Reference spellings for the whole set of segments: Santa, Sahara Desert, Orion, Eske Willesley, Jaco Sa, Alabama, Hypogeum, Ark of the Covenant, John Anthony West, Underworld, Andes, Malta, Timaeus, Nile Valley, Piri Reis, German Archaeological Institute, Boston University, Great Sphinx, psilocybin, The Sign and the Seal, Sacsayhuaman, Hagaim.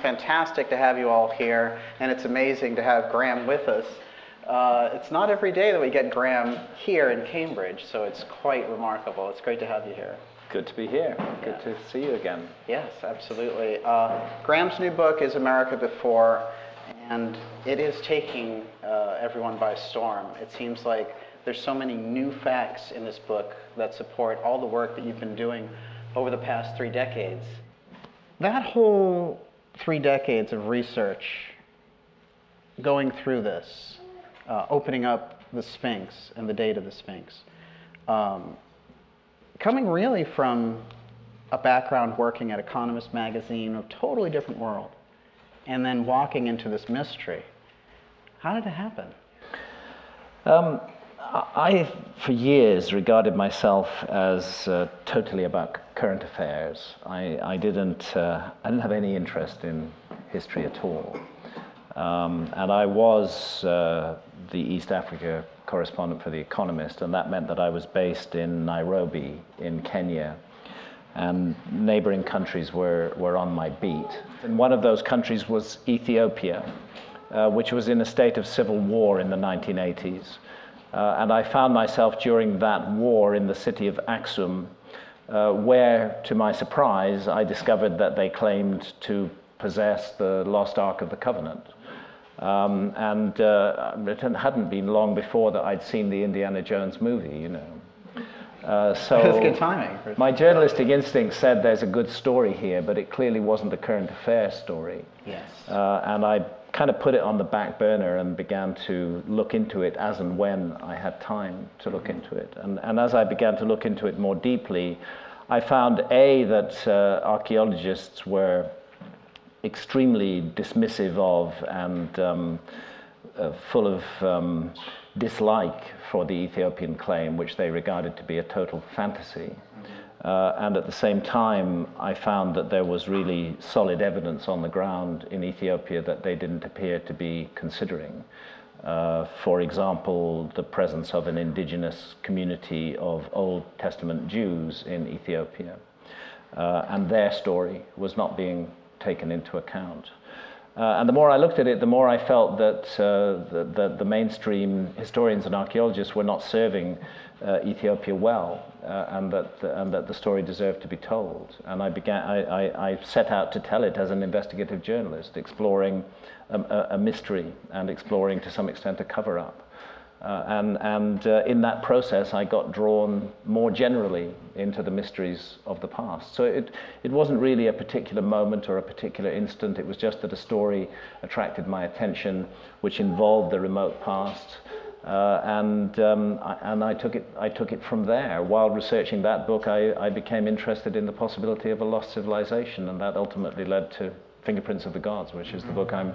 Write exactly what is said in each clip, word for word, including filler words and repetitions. fantastic to have you all here, and it's amazing to have Graham with us. Uh, it's not every day that we get Graham here in Cambridge, so it's quite remarkable. It's great to have you here. Good to be here. Good yeah. to see you again. Yes, absolutely. Uh, Graham's new book is America Before, and it is taking uh, everyone by storm. It seems like there's so many new facts in this book that support all the work that you've been doing over the past three decades. That whole three decades of research going through this, Uh, opening up the Sphinx and the date of the Sphinx, um, coming really from a background working at Economist magazine, a totally different world, and then walking into this mystery. How did it happen? Um, I, for years, regarded myself as uh, totally about current affairs. I, I didn't, uh, I didn't have any interest in history at all. Um, and I was uh, the East Africa correspondent for The Economist, and that meant that I was based in Nairobi in Kenya, and neighboring countries were, were on my beat. And one of those countries was Ethiopia, uh, which was in a state of civil war in the nineteen eighties. Uh, and I found myself during that war in the city of Aksum, uh, where, to my surprise, I discovered that they claimed to possess the lost Ark of the Covenant. Um, and uh, it hadn't been long before that I'd seen the Indiana Jones movie, you know. Uh, so that's good timing. My journalistic instinct said there's a good story here, but it clearly wasn't a current affair story. Yes. Uh, and I kind of put it on the back burner and began to look into it as and when I had time to look into it. And, and as I began to look into it more deeply, I found, A, that uh, archaeologists were extremely dismissive of and um, uh, full of um, dislike for the Ethiopian claim, which they regarded to be a total fantasy. Uh, and at the same time, I found that there was really solid evidence on the ground in Ethiopia that they didn't appear to be considering. Uh, for example, the presence of an indigenous community of Old Testament Jews in Ethiopia. Uh, and their story was not being taken into account. Uh, and the more I looked at it, the more I felt that uh, the, the, the mainstream historians and archaeologists were not serving uh, Ethiopia well, uh, and, that the, and that the story deserved to be told. And I, began, I, I, I set out to tell it as an investigative journalist, exploring a, a, a mystery and exploring, to some extent, a cover-up. Uh, and and uh, in that process, I got drawn more generally into the mysteries of the past. So it, it wasn't really a particular moment or a particular instant. It was just that a story attracted my attention, which involved the remote past. Uh, and um, I, and I, took it, I took it from there. While researching that book, I, I became interested in the possibility of a lost civilization. And that ultimately led to Fingerprints of the Gods, which is the book I'm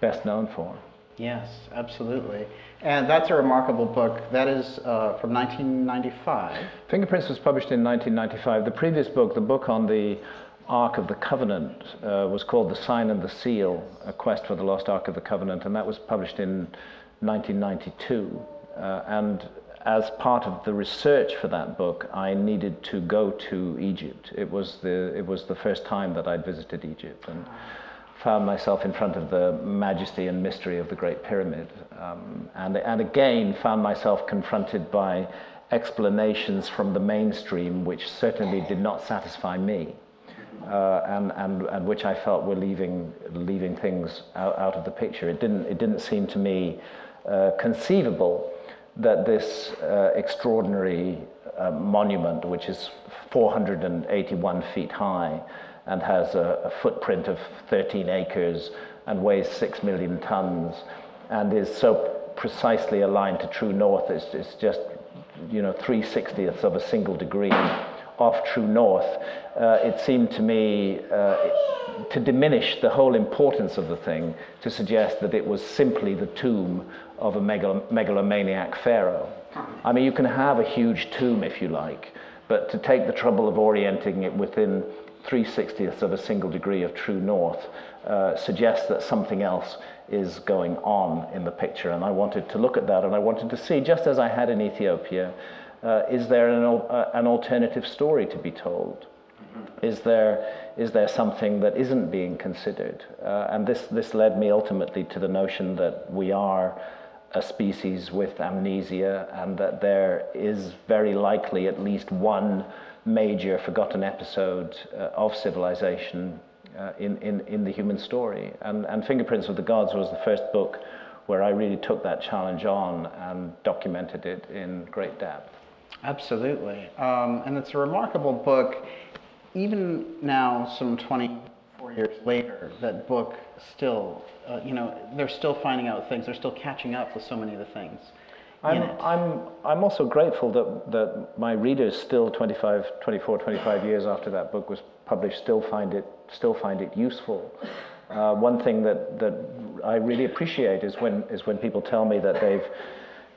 best known for. Yes, absolutely. And that's a remarkable book. That is uh, from nineteen ninety-five. Fingerprints was published in nineteen ninety-five. The previous book, the book on the Ark of the Covenant, uh, was called The Sign and the Seal, A Quest for the Lost Ark of the Covenant, and that was published in nineteen ninety-two. Uh, and as part of the research for that book, I needed to go to Egypt. It was the, it was the first time that I'd visited Egypt. And, found myself in front of the majesty and mystery of the Great Pyramid, um, and, and again found myself confronted by explanations from the mainstream which certainly did not satisfy me, uh, and, and, and which I felt were leaving, leaving things out, out of the picture. It didn't, it didn't seem to me uh, conceivable that this uh, extraordinary uh, monument, which is four hundred eighty-one feet high, and has a, a footprint of thirteen acres and weighs six million tons and is so precisely aligned to true north, it's, it's just, you know, three sixtieths of a single degree off true north. Uh, it seemed to me uh, to diminish the whole importance of the thing, to suggest that it was simply the tomb of a megal megalomaniac pharaoh. I mean, you can have a huge tomb if you like, but to take the trouble of orienting it within three sixtieths of a single degree of true north uh, suggests that something else is going on in the picture. And I wanted to look at that, and I wanted to see, just as I had in Ethiopia, uh, is there an, uh, an alternative story to be told? Is there, is there something that isn't being considered? Uh, and this, this led me ultimately to the notion that we are a species with amnesia, and that there is very likely at least one major forgotten episode uh, of civilization uh, in, in, in the human story. And, and Fingerprints of the Gods was the first book where I really took that challenge on and documented it in great depth. Absolutely. Um, and it's a remarkable book. Even now, some twenty-four years later, that book still, uh, you know, they're still finding out things. They're still catching up with so many of the things I'm, in it. I'm, I'm also grateful that, that my readers still twenty-five, twenty-four, twenty-five years after that book was published still find it, still find it useful. Uh, one thing that, that I really appreciate is when, is when people tell me that they've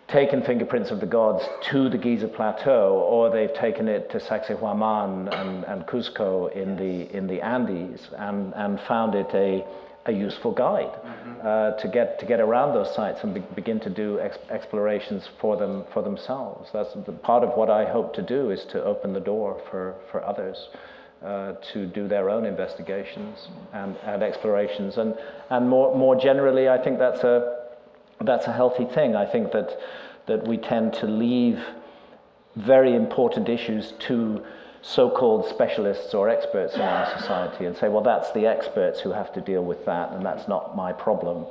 taken Fingerprints of the Gods to the Giza Plateau, or they've taken it to Sacsayhuaman and, and Cuzco in the, in the Andes, and, and found it a, a useful guide mm-hmm. uh, to, get, to get around those sites and be, begin to do ex explorations for, them, for themselves. That's the part of what I hope to do, is to open the door for, for others uh, to do their own investigations and, and explorations. And, and more, more generally, I think that's a That's a healthy thing. I think that that we tend to leave very important issues to so-called specialists or experts in our society and say, well, that's the experts who have to deal with that, and that's not my problem.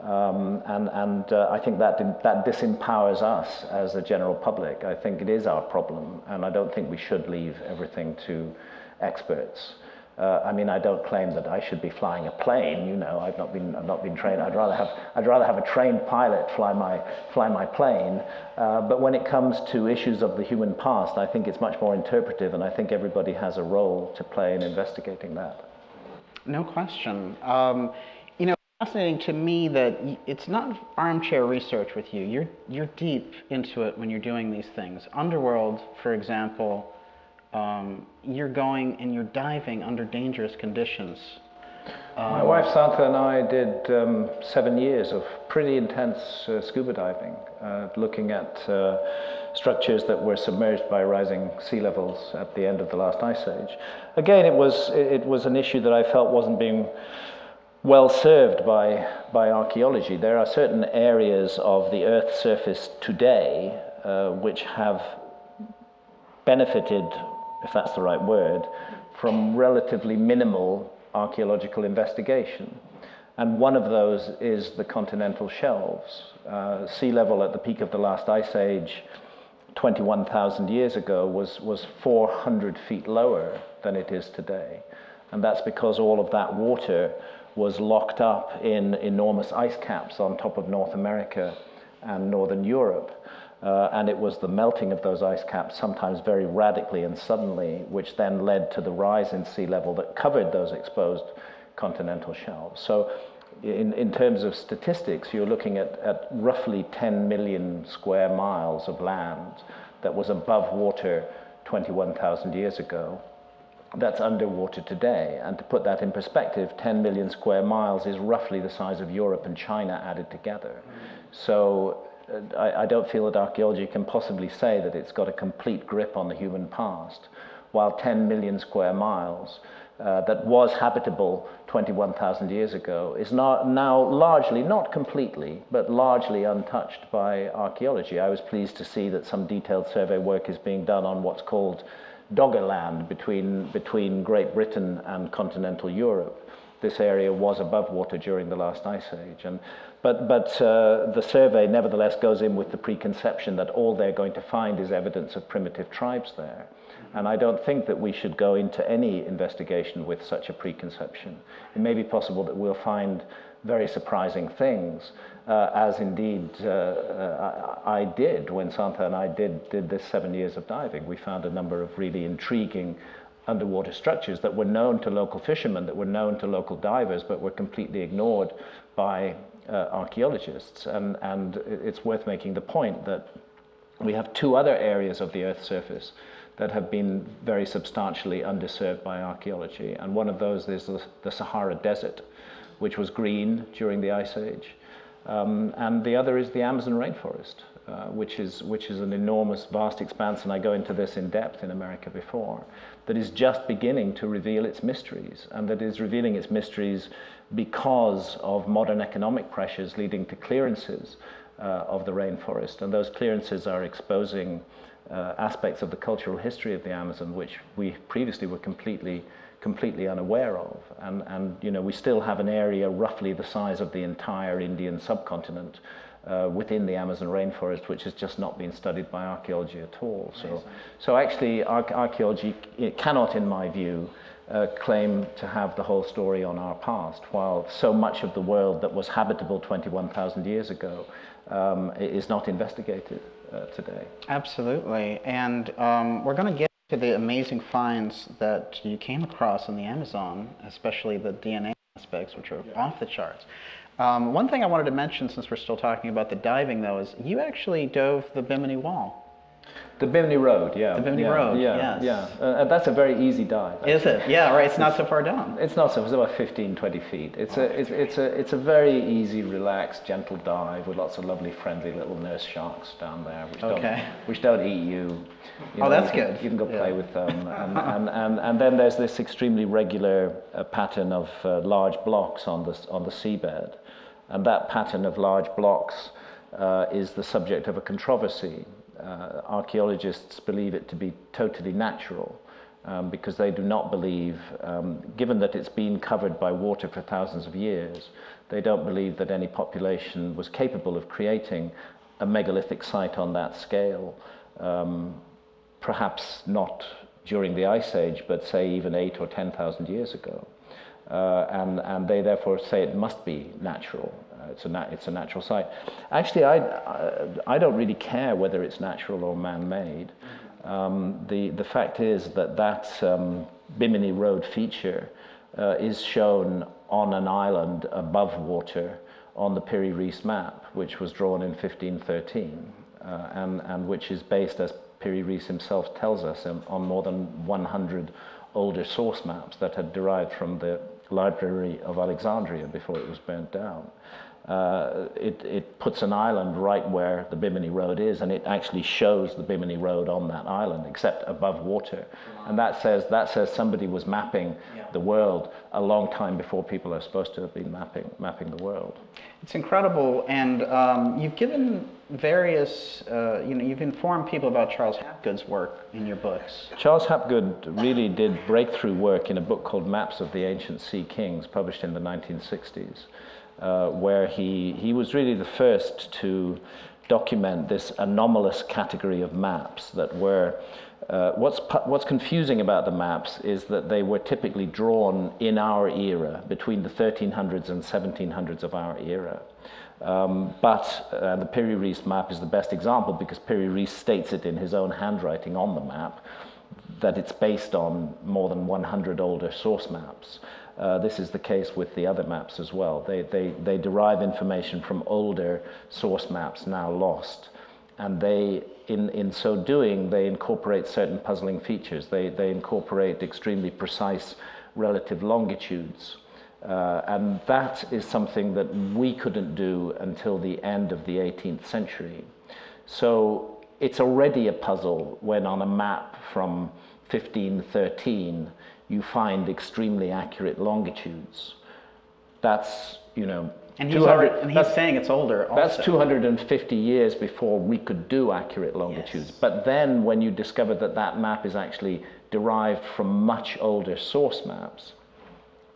Um, and and uh, I think that that disempowers us as the general public. I think it is our problem, and I don't think we should leave everything to experts. Uh, I mean, I don't claim that I should be flying a plane. You know, I've not been, I've not been trained. I'd rather have, I'd rather have a trained pilot fly my, fly my plane. Uh, but when it comes to issues of the human past, I think it's much more interpretive, and I think everybody has a role to play in investigating that. No question. Um, you know, it's fascinating to me that it's not armchair research with you. You're, you're deep into it when you're doing these things. Underworld, for example. Um, you're going and you're diving under dangerous conditions. Um, My wife Santa and I did um, seven years of pretty intense uh, scuba diving, uh, looking at uh, structures that were submerged by rising sea levels at the end of the last ice age. Again, it was it was an issue that I felt wasn't being well served by by archaeology. There are certain areas of the Earth's surface today uh, which have benefited, if that's the right word, from relatively minimal archaeological investigation. And one of those is the continental shelves. Uh, sea level at the peak of the last ice age twenty-one thousand years ago was, was four hundred feet lower than it is today. And that's because all of that water was locked up in enormous ice caps on top of North America and Northern Europe. Uh, and it was the melting of those ice caps, sometimes very radically and suddenly, which then led to the rise in sea level that covered those exposed continental shelves. So in, in terms of statistics, you're looking at, at roughly ten million square miles of land that was above water twenty-one thousand years ago. That's underwater today. And to put that in perspective, ten million square miles is roughly the size of Europe and China added together. So I, I don't feel that archaeology can possibly say that it's got a complete grip on the human past, while ten million square miles uh, that was habitable twenty-one thousand years ago is not, now largely, not completely, but largely untouched by archaeology. I was pleased to see that some detailed survey work is being done on what's called Doggerland between, between Great Britain and continental Europe. This area was above water during the last ice age. And, but but uh, the survey nevertheless goes in with the preconception that all they're going to find is evidence of primitive tribes there. And I don't think that we should go into any investigation with such a preconception. It may be possible that we'll find very surprising things, uh, as indeed uh, uh, I did when Santa and I did, did this seven years of diving. We found a number of really intriguing underwater structures that were known to local fishermen, that were known to local divers, but were completely ignored by uh, archaeologists. And, and it's worth making the point that we have two other areas of the Earth's surface that have been very substantially underserved by archaeology. And one of those is the, the Sahara Desert, which was green during the Ice Age. Um, and the other is the Amazon rainforest, uh, which is which is an enormous, vast expanse, and I go into this in depth in America Before, that is just beginning to reveal its mysteries, and that is revealing its mysteries because of modern economic pressures leading to clearances uh, of the rainforest, and those clearances are exposing uh, aspects of the cultural history of the Amazon which we previously were completely completely unaware of, and, and you know, we still have an area roughly the size of the entire Indian subcontinent uh, within the Amazon rainforest, which has just not been studied by archaeology at all. So, so actually, ar- archaeology it cannot, in my view, uh, claim to have the whole story on our past, while so much of the world that was habitable twenty-one thousand years ago um, is not investigated uh, today. Absolutely, and um, we're going to get to the amazing finds that you came across in the Amazon, especially the D N A aspects, which are yeah. off the charts. Um, one thing I wanted to mention, since we're still talking about the diving, though, is you actually dove the Bimini Wall. The Bimini Road, yeah. The Bimini yeah, Road, yeah, yes. Yeah. Uh, that's a very easy dive. Actually. Is it? Yeah, right. It's not so far down. It's not so. It's about fifteen, twenty feet. It's oh, a, it's, it's a, it's a very easy, relaxed, gentle dive with lots of lovely, friendly little nurse sharks down there, which okay. don't, which don't eat you. you oh, know, that's you can, good. You can go yeah. play with them, and, and, and, and then there's this extremely regular uh, pattern of uh, large blocks on the on the seabed, and that pattern of large blocks uh, is the subject of a controversy. Uh, archaeologists believe it to be totally natural um, because they do not believe, um, given that it's been covered by water for thousands of years, they don't believe that any population was capable of creating a megalithic site on that scale, um, perhaps not during the Ice Age, but say even eight or ten thousand years ago. Uh, and, and they therefore say it must be natural. It's a, nat it's a natural site. Actually, I, I, I don't really care whether it's natural or man-made. Um, the, the fact is that that um, Bimini Road feature uh, is shown on an island above water on the Piri Reis map, which was drawn in fifteen thirteen, uh, and, and which is based, as Piri Reis himself tells us, on more than one hundred older source maps that had derived from the Library of Alexandria before it was burnt down. Uh, it, it puts an island right where the Bimini Road is, and it actually shows the Bimini Road on that island, except above water. And that says, that says somebody was mapping yeah. the world a long time before people are supposed to have been mapping, mapping the world. It's incredible, and um, you've given various, uh, you know, you've informed people about Charles Hapgood's work in your books. Charles Hapgood really did breakthrough work in a book called Maps of the Ancient Sea Kings, published in the nineteen sixties. Uh, where he, he was really the first to document this anomalous category of maps that were, uh, what's, what's confusing about the maps is that they were typically drawn in our era, between the thirteen hundreds and seventeen hundreds of our era. Um, but uh, the Piri Reis map is the best example because Piri Reis states it in his own handwriting on the map that it's based on more than one hundred older source maps. Uh, this is the case with the other maps as well. They, they, they derive information from older source maps now lost, and they, in, in so doing, they incorporate certain puzzling features. They, they incorporate extremely precise relative longitudes, uh, and that is something that we couldn't do until the end of the eighteenth century. So it's already a puzzle when on a map from fifteen thirteen, you find extremely accurate longitudes. That's, you know, and he's, already, and he's saying it's older also. That's two hundred fifty years before we could do accurate longitudes. Yes. But then when you discover that that map is actually derived from much older source maps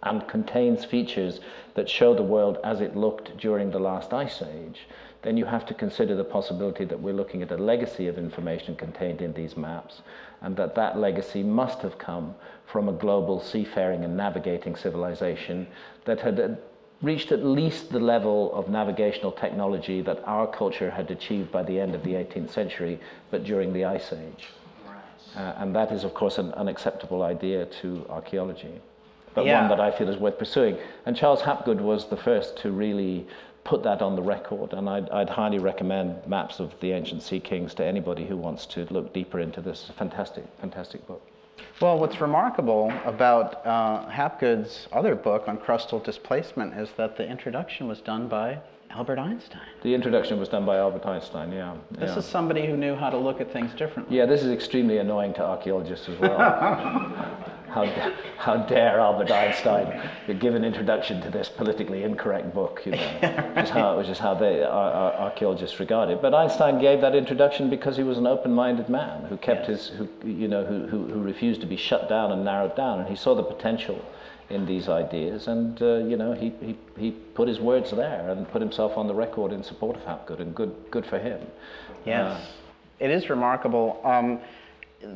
and contains features that show the world as it looked during the last Ice Age, then you have to consider the possibility that we're looking at a legacy of information contained in these maps, and that that legacy must have come from a global seafaring and navigating civilization that had reached at least the level of navigational technology that our culture had achieved by the end of the eighteenth century, but during the Ice Age. Uh, and that is, of course, an unacceptable idea to archaeology, but yeah. one that I feel is worth pursuing. And Charles Hapgood was the first to really put that on the record, and I'd, I'd highly recommend Maps of the Ancient Sea Kings to anybody who wants to look deeper into this fantastic, fantastic book. Well, what's remarkable about uh, Hapgood's other book on crustal displacement is that the introduction was done by Albert Einstein. The introduction was done by Albert Einstein, yeah. This yeah. is somebody who knew how to look at things differently. Yeah, this is extremely annoying to archaeologists as well. how, how dare Albert Einstein give an introduction to this politically incorrect book, you know, yeah, right. which, is how, which is how they, our, our archaeologists regard it. But Einstein gave that introduction because he was an open-minded man who kept yes. his, who, you know, who, who, who refused to be shut down and narrowed down, and he saw the potential in these ideas, and uh, you know, he, he, he put his words there and put himself on the record in support of Hapgood, and good, good for him. Yes, uh, it is remarkable. Um,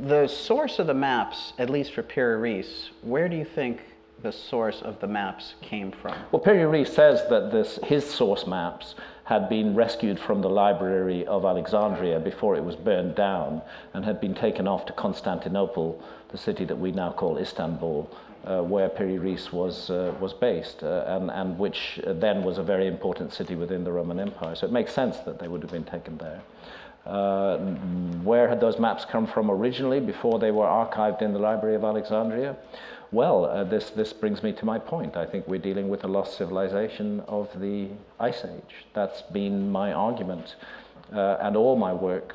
the source of the maps, at least for Piri Reis, where do you think the source of the maps came from? Well, Piri Reis says that this, his source maps had been rescued from the Library of Alexandria before it was burned down, and had been taken off to Constantinople, the city that we now call Istanbul, Uh, where Piri Reis was, uh, was based, uh, and, and which then was a very important city within the Roman Empire. So it makes sense that they would have been taken there. Uh, where had those maps come from originally before they were archived in the Library of Alexandria? Well, uh, this, this brings me to my point. I think we're dealing with the lost civilization of the Ice Age. That's been my argument, uh, and all my work,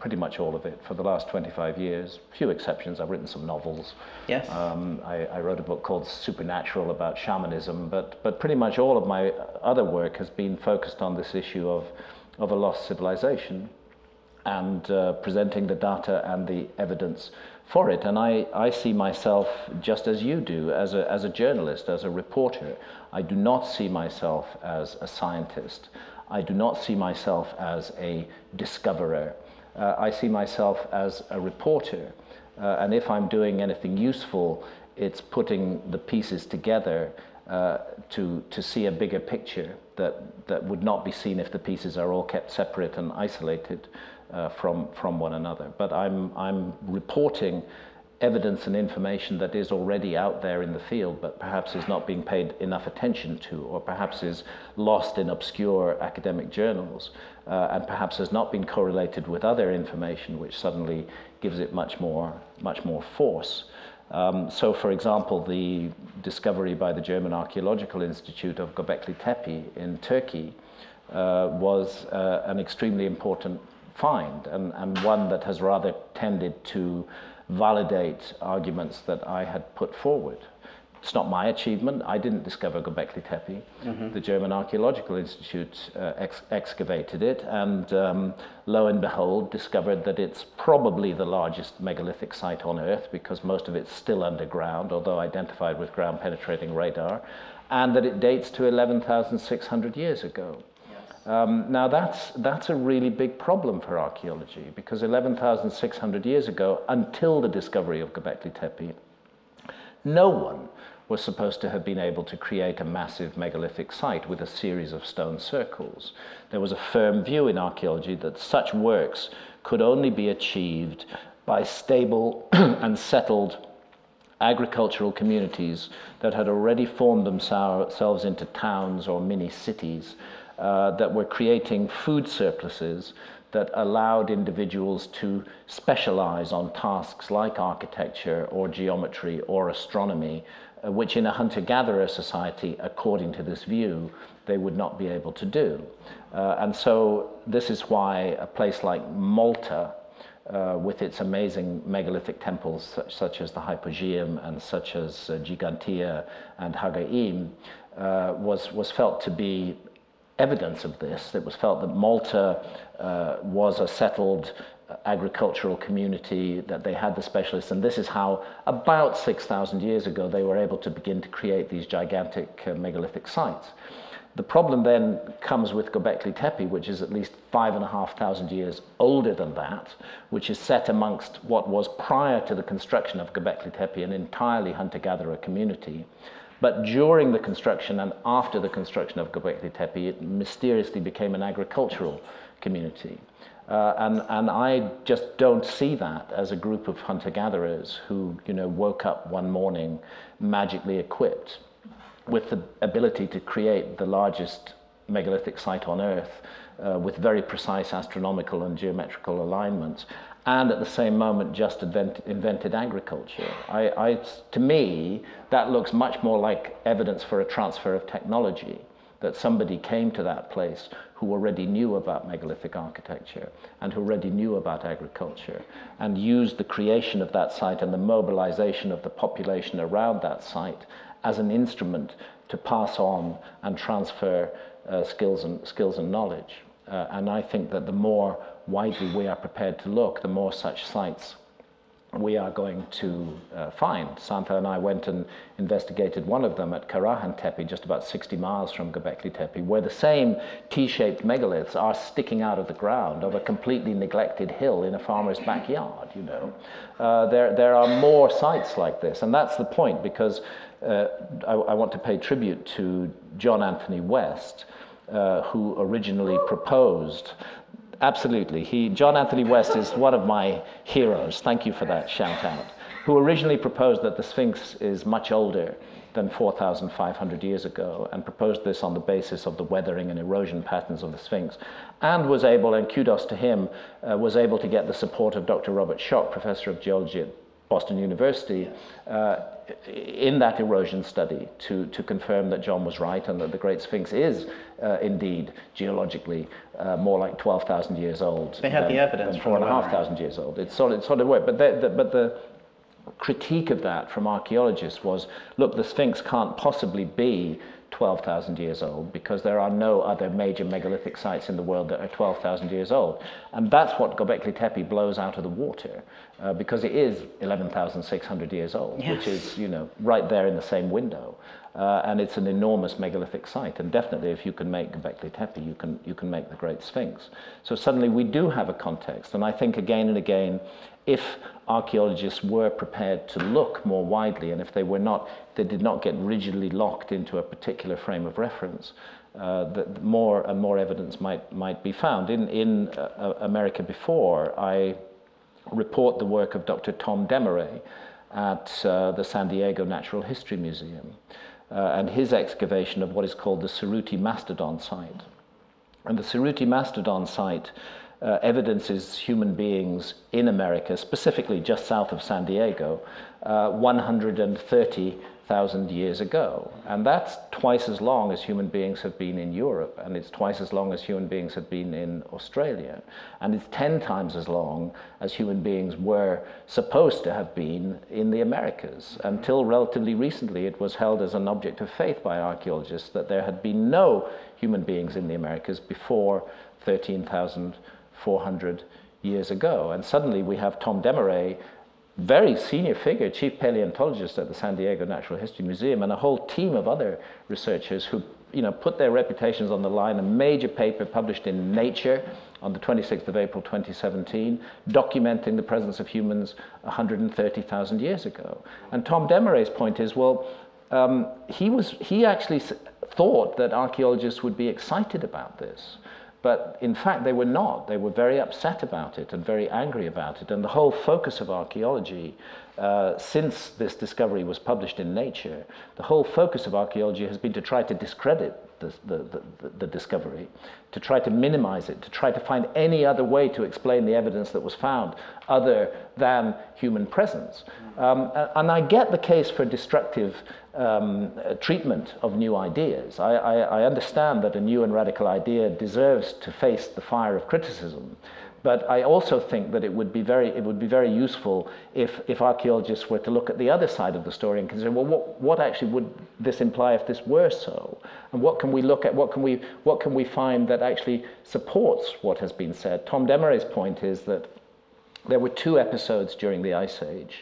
pretty much all of it, for the last twenty-five years. Few exceptions. I've written some novels. Yes. Um, I, I wrote a book called Supernatural about shamanism, but, but pretty much all of my other work has been focused on this issue of, of a lost civilization, and uh, presenting the data and the evidence for it. And I, I see myself, just as you do, as a, as a journalist, as a reporter. I do not see myself as a scientist. I do not see myself as a discoverer. Uh, I see myself as a reporter, uh, and if I'm doing anything useful, it's putting the pieces together uh, to, to see a bigger picture that, that would not be seen if the pieces are all kept separate and isolated uh, from, from one another. But I'm, I'm reporting evidence and information that is already out there in the field, but perhaps is not being paid enough attention to, or perhaps is lost in obscure academic journals, uh, and perhaps has not been correlated with other information, which suddenly gives it much more, much more force. Um, so, for example, the discovery by the German Archaeological Institute of Göbekli Tepe in Turkey uh, was uh, an extremely important find, and, and one that has rather tended to validate arguments that I had put forward. It's not my achievement. I didn't discover Göbekli Tepe. Mm-hmm. The German Archaeological Institute uh, ex excavated it, and um, lo and behold, discovered that it's probably the largest megalithic site on Earth, because most of it's still underground, although identified with ground-penetrating radar, and that it dates to eleven thousand six hundred years ago. Um, now, that's, that's a really big problem for archaeology, because eleven thousand six hundred years ago, until the discovery of Göbekli Tepe, no one was supposed to have been able to create a massive megalithic site with a series of stone circles. There was a firm view in archaeology that such works could only be achieved by stable and settled agricultural communities that had already formed themselves into towns or mini-cities, Uh, that were creating food surpluses that allowed individuals to specialize on tasks like architecture or geometry or astronomy, uh, which in a hunter-gatherer society, according to this view, they would not be able to do. Uh, and so this is why a place like Malta, uh, with its amazing megalithic temples such, such as the Hypogeum and such as uh, Gigantea and Hagaim, uh, was, was felt to be evidence of this. It was felt that Malta uh, was a settled agricultural community, that they had the specialists, and this is how about six thousand years ago they were able to begin to create these gigantic uh, megalithic sites. The problem then comes with Göbekli Tepe, which is at least five and a half thousand years older than that, which is set amongst what was, prior to the construction of Göbekli Tepe, an entirely hunter-gatherer community. But during the construction and after the construction of Göbekli Tepe, it mysteriously became an agricultural community. Uh, and, and I just don't see that as a group of hunter-gatherers who, you know, woke up one morning magically equipped with the ability to create the largest megalithic site on Earth uh, with very precise astronomical and geometrical alignments, and at the same moment just invent, invented agriculture. I, I, to me, that looks much more like evidence for a transfer of technology that somebody came to that place who already knew about megalithic architecture and who already knew about agriculture, and used the creation of that site and the mobilization of the population around that site as an instrument to pass on and transfer uh, skills and skills and knowledge. Uh, and I think that the more widely we are prepared to look, the more such sites we are going to uh, find. Santa and I went and investigated one of them at Karahan Tepe, just about sixty miles from Göbekli Tepe, where the same T-shaped megaliths are sticking out of the ground of a completely neglected hill in a farmer's backyard, you know. Uh, there, there are more sites like this, and that's the point, because uh, I, I want to pay tribute to John Anthony West, uh, who originally proposed. Absolutely. He, John Anthony West is one of my heroes. Thank you for that shout out. Who originally proposed that the Sphinx is much older than four thousand five hundred years ago, and proposed this on the basis of the weathering and erosion patterns of the Sphinx, and was able, and kudos to him, uh, was able to get the support of Doctor Robert Schock, professor of geology at Boston University, uh, in that erosion study to, to confirm that John was right and that the Great Sphinx is uh, indeed geologically uh, more like twelve thousand years old. They had than, the evidence than four and a half thousand years old. It's solid, solid work. But the, the, but the critique of that from archaeologists was, look, the Sphinx can't possibly be twelve thousand years old because there are no other major megalithic sites in the world that are twelve thousand years old. And that's what Göbekli Tepe blows out of the water, uh, because it is eleven thousand six hundred years old, yes. Which is, you know, right there in the same window. Uh, and it's an enormous megalithic site. And definitely if you can make Göbekli Tepe, you can, you can make the Great Sphinx. So suddenly we do have a context. And I think again and again, if archaeologists were prepared to look more widely, and if they were not, they did not get rigidly locked into a particular frame of reference, uh, that more and more evidence might might be found. In in uh, America Before, I report the work of Doctor Tom Deméré at uh, the San Diego Natural History Museum, uh, and his excavation of what is called the Ceruti Mastodon site. And the Ceruti Mastodon site Uh, evidences human beings in America, specifically just south of San Diego, uh, one hundred thirty thousand years ago. And that's twice as long as human beings have been in Europe, and it's twice as long as human beings have been in Australia. And it's ten times as long as human beings were supposed to have been in the Americas. Until relatively recently, it was held as an object of faith by archaeologists that there had been no human beings in the Americas before thirteen thousand four hundred years ago. And suddenly we have Tom Deméré, very senior figure, chief paleontologist at the San Diego Natural History Museum, and a whole team of other researchers who, you know, put their reputations on the line. A major paper published in Nature on the twenty-sixth of April twenty seventeen, documenting the presence of humans one hundred thirty thousand years ago. And Tom Demaré's point is, well, um, he, was, he actually thought that archaeologists would be excited about this. But in fact, they were not. They were very upset about it and very angry about it. And the whole focus of archaeology, uh, since this discovery was published in Nature, the whole focus of archaeology has been to try to discredit the, the, the, the discovery, to try to minimize it, to try to find any other way to explain the evidence that was found other than human presence. Um, and I get the case for destructive Um, treatment of new ideas. I, I, I understand that a new and radical idea deserves to face the fire of criticism, but I also think that it would be very, it would be very useful if, if archaeologists were to look at the other side of the story and consider, well, what, what actually would this imply if this were so? And what can we look at, what can we, what can we find that actually supports what has been said? Tom Demaré's point is that there were two episodes during the Ice Age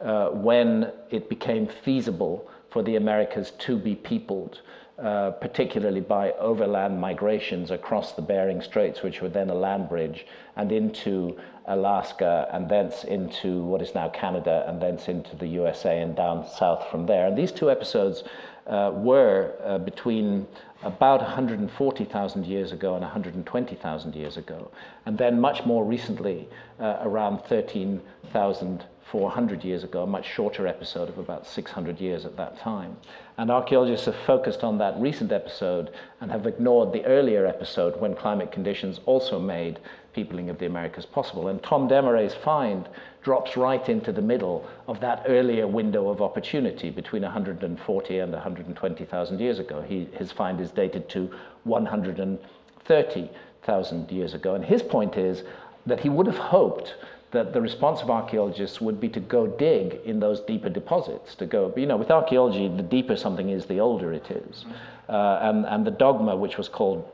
uh, when it became feasible for the Americas to be peopled, uh, particularly by overland migrations across the Bering Straits, which were then a land bridge, and into Alaska, and thence into what is now Canada, and thence into the U S A, and down south from there. And these two episodes uh, were uh, between about one hundred forty thousand years ago and one hundred twenty thousand years ago, and then much more recently, uh, around thirteen thousand four hundred years ago, a much shorter episode of about six hundred years at that time. And archaeologists have focused on that recent episode and have ignored the earlier episode when climate conditions also made peopling of the Americas possible. And Tom Deméré's find drops right into the middle of that earlier window of opportunity between one hundred forty and one hundred twenty thousand years ago. He, his find is dated to one hundred thirty thousand years ago. And his point is that he would have hoped that the response of archaeologists would be to go dig in those deeper deposits, to go, you know, with archaeology, the deeper something is, the older it is. Uh, and, and the dogma, which was called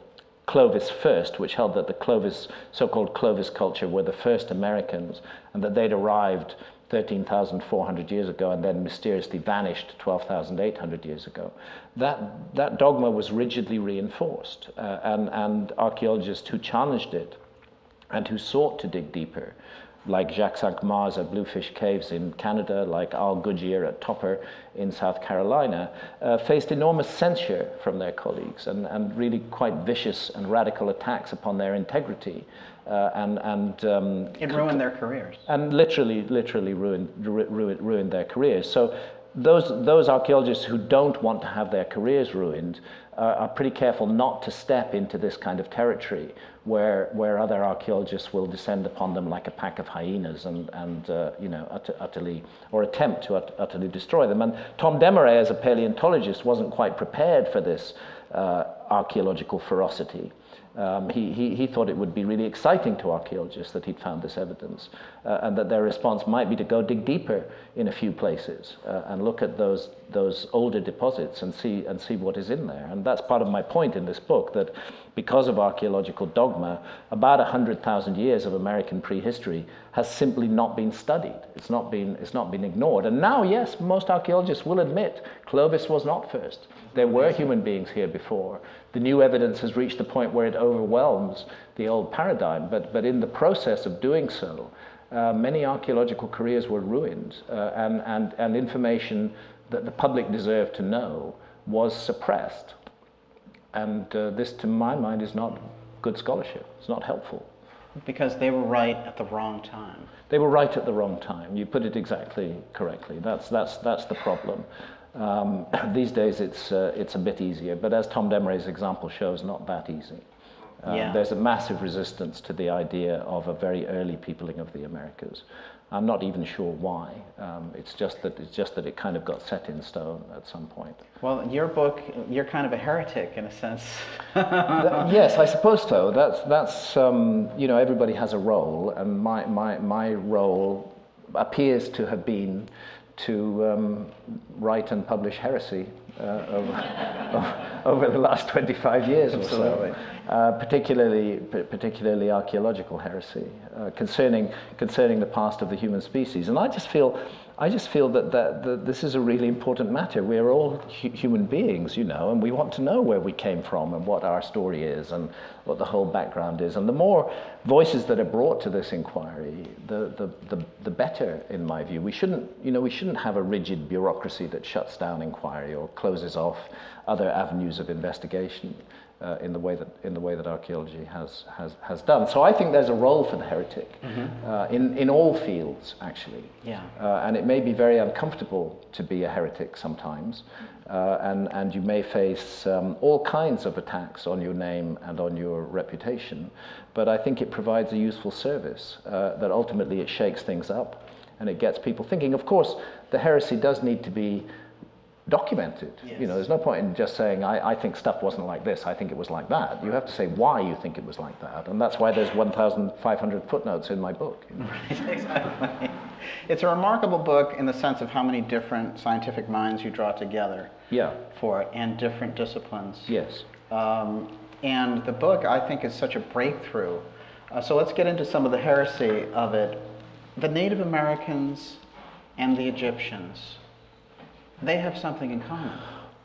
Clovis First, which held that the Clovis, so-called Clovis culture were the first Americans, and that they'd arrived thirteen thousand four hundred years ago and then mysteriously vanished twelve thousand eight hundred years ago. That, that dogma was rigidly reinforced, uh, and, and archaeologists who challenged it and who sought to dig deeper, like Jacques Cinq Mars at Bluefish Caves in Canada, like Al Goodyear at Topper in South Carolina, uh, faced enormous censure from their colleagues and, and really quite vicious and radical attacks upon their integrity. Uh, and, and, um, it ruined their careers. And literally, literally ruined, ru ruined, ruined their careers. So those, those archaeologists who don't want to have their careers ruined uh, are pretty careful not to step into this kind of territory where, where other archaeologists will descend upon them like a pack of hyenas and, and uh, you know, utter, utterly, or attempt to ut utterly destroy them. And Tom Deméré, as a paleontologist, wasn't quite prepared for this uh, archaeological ferocity. Um, he, he, he thought it would be really exciting to archaeologists that he'd found this evidence, uh, and that their response might be to go dig deeper in a few places uh, and look at those, those older deposits and see, and see what is in there. And that's part of my point in this book, that because of archaeological dogma, about one hundred thousand years of American prehistory has simply not been studied. It's not been, it's not been ignored. And now, yes, most archaeologists will admit Clovis was not first. There were human beings here before. The new evidence has reached the point where it overwhelms the old paradigm, but, but in the process of doing so, uh, many archaeological careers were ruined, uh, and, and, and information that the public deserved to know was suppressed. And uh, this, to my mind, is not good scholarship. It's not helpful. Because they were right at the wrong time. They were right at the wrong time. You put it exactly correctly. That's, that's, that's the problem. Um, these days, it's, uh, it's a bit easier, but as Tom Deméré's example shows, not that easy. Um, yeah. There's a massive resistance to the idea of a very early peopling of the Americas. I'm not even sure why. Um, it's just that it's just that it kind of got set in stone at some point. Well, your book, you're kind of a heretic in a sense. That, yes, I suppose so. That's that's um, you know, everybody has a role, and my my my role appears to have been to um, write and publish heresy uh, over, over the last twenty-five years or so, uh, particularly particularly archaeological heresy uh, concerning concerning the past of the human species. And I just feel I just feel that that, that this is a really important matter. We are all hu human beings, you know, and we want to know where we came from and what our story is and what the whole background is. And the more voices that are brought to this inquiry, the, the, the, the better, in my view. We shouldn't, you know, we shouldn't have a rigid bureaucracy that shuts down inquiry or closes off other avenues of investigation uh, in the way that in the way that archaeology has has has done. So I think there's a role for the heretic mm-hmm. uh, in in all fields, actually. Yeah. Uh, and it may be very uncomfortable to be a heretic sometimes, uh, and and you may face um, all kinds of attacks on your name and on your reputation. But I think it provides a useful service uh, that ultimately it shakes things up. And it gets people thinking. Of course, the heresy does need to be documented. Yes. You know, there's no point in just saying, I, I think stuff wasn't like this, I think it was like that. You have to say why you think it was like that. And that's why there's one thousand five hundred footnotes in my book. Right, exactly. It's a remarkable book in the sense of how many different scientific minds you draw together yeah. for it, and different disciplines. Yes. Um, and the book, I think, is such a breakthrough. Uh, so let's get into some of the heresy of it. The Native Americans and the Egyptians, they have something in common.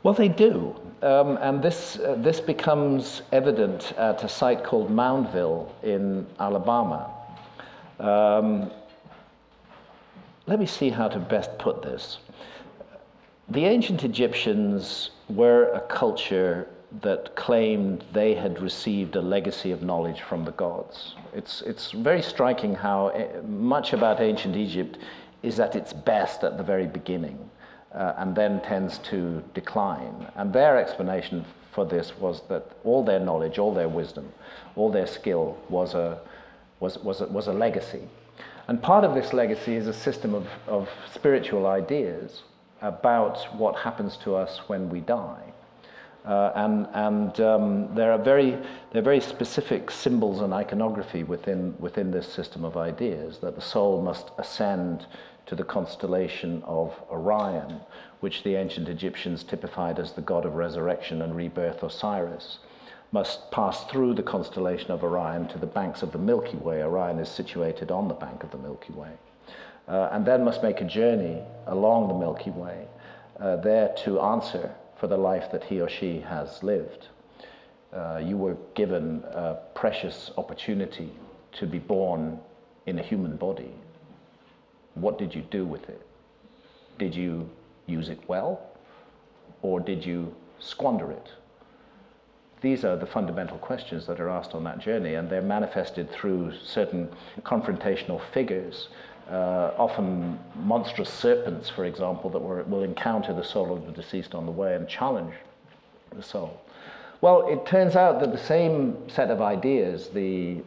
Well, they do. Um, and this, uh, this becomes evident at a site called Moundville in Alabama. Um, let me see how to best put this. The ancient Egyptians were a culture that claimed they had received a legacy of knowledge from the gods. It's, it's very striking how much about ancient Egypt is at its best at the very beginning, uh, and then tends to decline. And their explanation for this was that all their knowledge, all their wisdom, all their skill was a, was, was a, was a legacy. And part of this legacy is a system of, of spiritual ideas about what happens to us when we die. Uh, and and um, there are very there are very specific symbols and iconography within within this system of ideas, that the soul must ascend to the constellation of Orion, which the ancient Egyptians typified as the god of resurrection and rebirth, Osiris, must pass through the constellation of Orion to the banks of the Milky Way. Orion is situated on the bank of the Milky Way, uh, and then must make a journey along the Milky Way, uh, there to answer for the life that he or she has lived. Uh, you were given a precious opportunity to be born in a human body. What did you do with it? Did you use it well, or did you squander it? These are the fundamental questions that are asked on that journey, and they're manifested through certain confrontational figures. Uh, often monstrous serpents, for example, that were, will encounter the soul of the deceased on the way and challenge the soul. Well, it turns out that the same set of ideas, the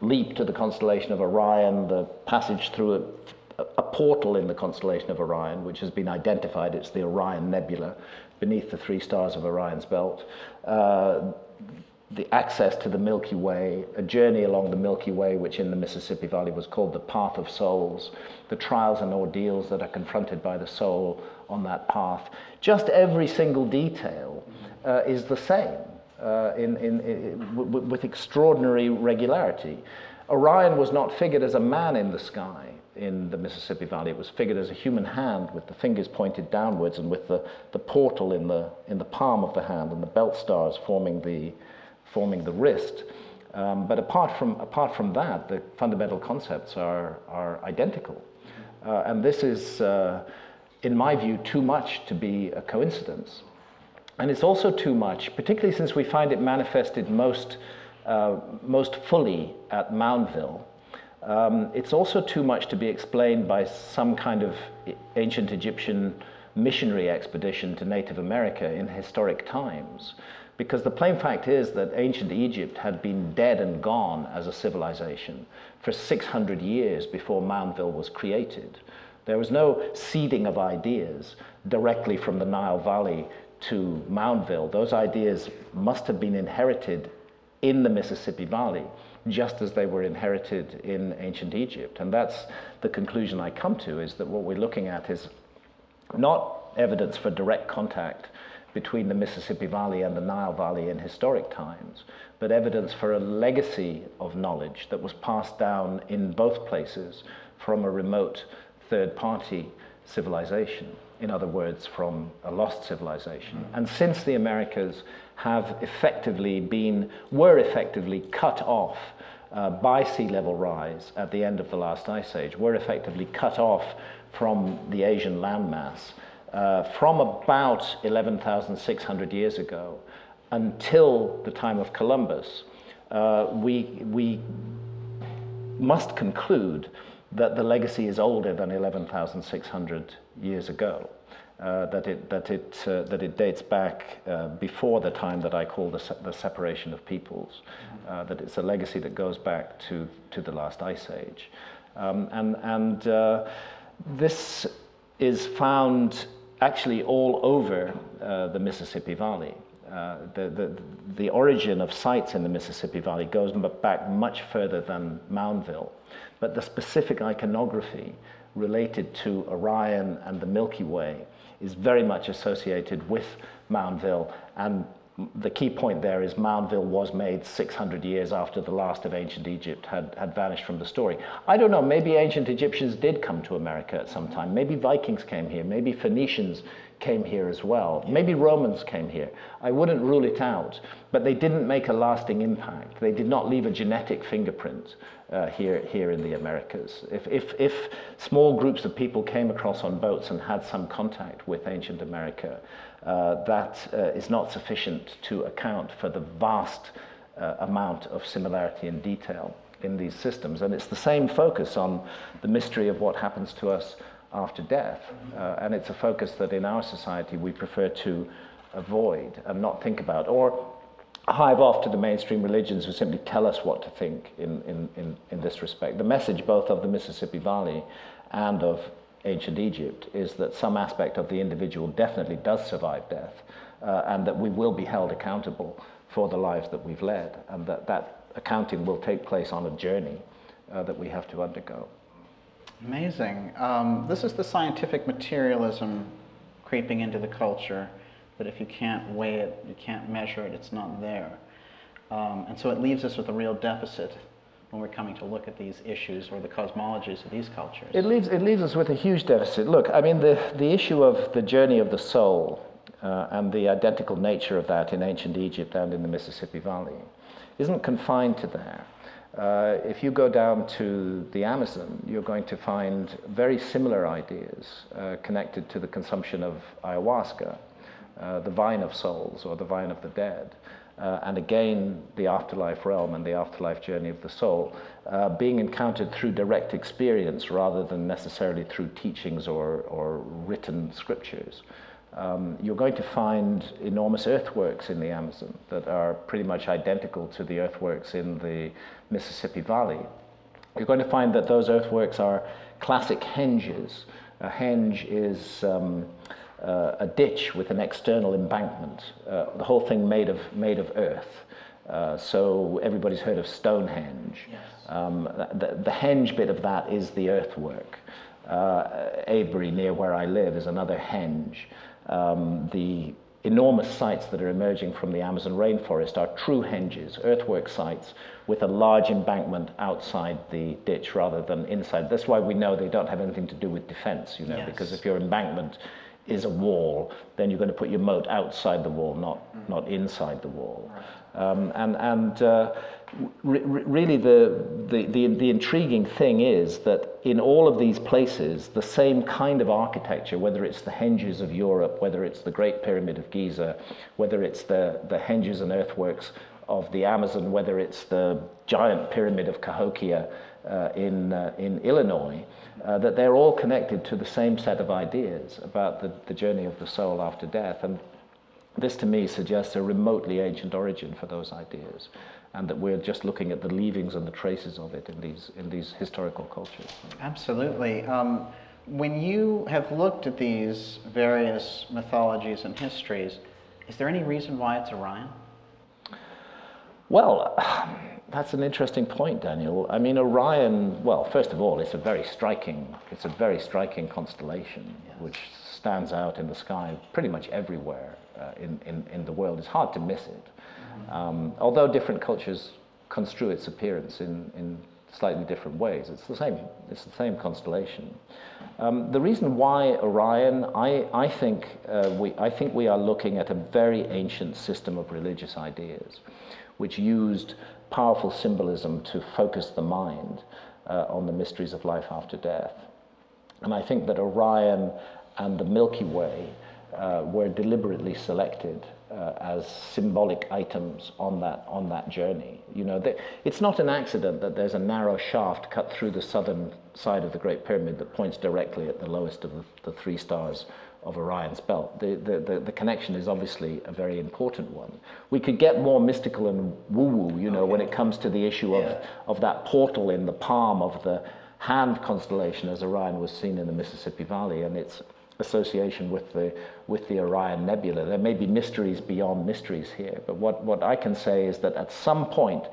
leap to the constellation of Orion, the passage through a, a portal in the constellation of Orion, which has been identified, it's the Orion Nebula, beneath the three stars of Orion's belt, uh, the access to the Milky Way, a journey along the Milky Way, which in the Mississippi Valley was called the Path of Souls, the trials and ordeals that are confronted by the soul on that path. Just every single detail uh, is the same uh, in, in, in, w with extraordinary regularity. Orion was not figured as a man in the sky in the Mississippi Valley. It was figured as a human hand with the fingers pointed downwards and with the, the portal in the, in the palm of the hand and the belt stars forming the forming the wrist. Um, but apart from, apart from that, the fundamental concepts are, are identical. Uh, and this is, uh, in my view, too much to be a coincidence. And it's also too much, particularly since we find it manifested most, uh, most fully at Moundville. Um, it's also too much to be explained by some kind of ancient Egyptian missionary expedition to Native America in historic times. Because the plain fact is that ancient Egypt had been dead and gone as a civilization for six hundred years before Moundville was created. There was no seeding of ideas directly from the Nile Valley to Moundville. Those ideas must have been inherited in the Mississippi Valley, just as they were inherited in ancient Egypt. And that's the conclusion I come to, is that what we're looking at is not evidence for direct contact between the Mississippi Valley and the Nile Valley in historic times, but evidence for a legacy of knowledge that was passed down in both places from a remote third-party civilization, in other words, from a lost civilization. And since the Americas have effectively been, were effectively cut off uh, by sea level rise at the end of the last ice age, were effectively cut off from the Asian landmass, Uh, from about eleven thousand six hundred years ago until the time of Columbus, uh, we, we must conclude that the legacy is older than eleven thousand six hundred years ago, uh, that, it, that, it, uh, that it dates back uh, before the time that I call the, se the separation of peoples, uh, that it's a legacy that goes back to, to the last ice age. Um, and and uh, this is found actually all over uh, the Mississippi Valley. Uh, the, the, the origin of sites in the Mississippi Valley goes back much further than Moundville, but the specific iconography related to Orion and the Milky Way is very much associated with Moundville, and the key point there is Moundville was made six hundred years after the last of ancient Egypt had, had vanished from the story. I don't know, maybe ancient Egyptians did come to America at some time. Maybe Vikings came here. Maybe Phoenicians came here as well. Maybe Romans came here. I wouldn't rule it out, but they didn't make a lasting impact. They did not leave a genetic fingerprint uh, here, here in the Americas. If, if, if small groups of people came across on boats and had some contact with ancient America, Uh, that uh, is not sufficient to account for the vast uh, amount of similarity and detail in these systems. And it's the same focus on the mystery of what happens to us after death. Uh, and it's a focus that in our society we prefer to avoid and not think about, or hive off to the mainstream religions who simply tell us what to think in, in, in, in this respect. The message both of the Mississippi Valley and of ancient Egypt is that some aspect of the individual definitely does survive death, uh, and that we will be held accountable for the lives that we've led, and that that accounting will take place on a journey uh, that we have to undergo. Amazing. Um, this is the scientific materialism creeping into the culture, that if you can't weigh it, you can't measure it, it's not there. Um, and so it leaves us with a real deficit when we're coming to look at these issues or the cosmologies of these cultures. It leaves, it leaves us with a huge deficit. Look, I mean, the, the issue of the journey of the soul uh, and the identical nature of that in ancient Egypt and in the Mississippi Valley isn't confined to there. Uh, if you go down to the Amazon, you're going to find very similar ideas uh, connected to the consumption of ayahuasca, uh, the vine of souls or the vine of the dead. Uh, and again, the afterlife realm and the afterlife journey of the soul, uh, being encountered through direct experience rather than necessarily through teachings or, or written scriptures. Um, you're going to find enormous earthworks in the Amazon that are pretty much identical to the earthworks in the Mississippi Valley. You're going to find that those earthworks are classic henges. A henge is um, Uh, a ditch with an external embankment, uh, the whole thing made of, made of earth. Uh, so everybody's heard of Stonehenge. Yes. Um, the, the henge bit of that is the earthwork. Uh, Avebury, near where I live, is another henge. Um, the enormous sites that are emerging from the Amazon rainforest are true henges, earthwork sites with a large embankment outside the ditch rather than inside. That's why we know they don't have anything to do with defense, you know, yes. Because if your embankment is a wall, then you're going to put your moat outside the wall, not mm. not inside the wall. Um, and and uh, re really, the, the the the intriguing thing is that in all of these places, the same kind of architecture, whether it's the henges of Europe, whether it's the Great Pyramid of Giza, whether it's the the henges and earthworks of the Amazon, whether it's the giant pyramid of Cahokia Uh, in, uh, in Illinois, uh, that they're all connected to the same set of ideas about the, the journey of the soul after death. And this to me suggests a remotely ancient origin for those ideas, and that we're just looking at the leavings and the traces of it in these, in these historical cultures. Absolutely. Um, when you have looked at these various mythologies and histories, is there any reason why it's Orion? Well, that's an interesting point, Daniel. I mean, Orion, well, first of all, it's a very striking, it's a very striking constellation, yes, which stands out in the sky pretty much everywhere uh, in, in, in the world. It's hard to miss it. Mm-hmm. um, although different cultures construe its appearance in, in slightly different ways. It's the same, it's the same constellation. Um, the reason why Orion, I, I, think, uh, we, I think we are looking at a very ancient system of religious ideas, which used powerful symbolism to focus the mind uh, on the mysteries of life after death. And I think that Orion and the Milky Way uh, were deliberately selected uh, as symbolic items on that, on that journey. You know, they, it's not an accident that there's a narrow shaft cut through the southern side of the Great Pyramid that points directly at the lowest of the, the three stars of Orion's belt. The, the, the, the connection is obviously a very important one. We could get more mystical and woo-woo, you know, oh, yeah, when it comes to the issue of, yeah, of that portal in the palm of the hand constellation as Orion was seen in the Mississippi Valley and its association with the, with the Orion Nebula. There may be mysteries beyond mysteries here, but what, what I can say is that at some point,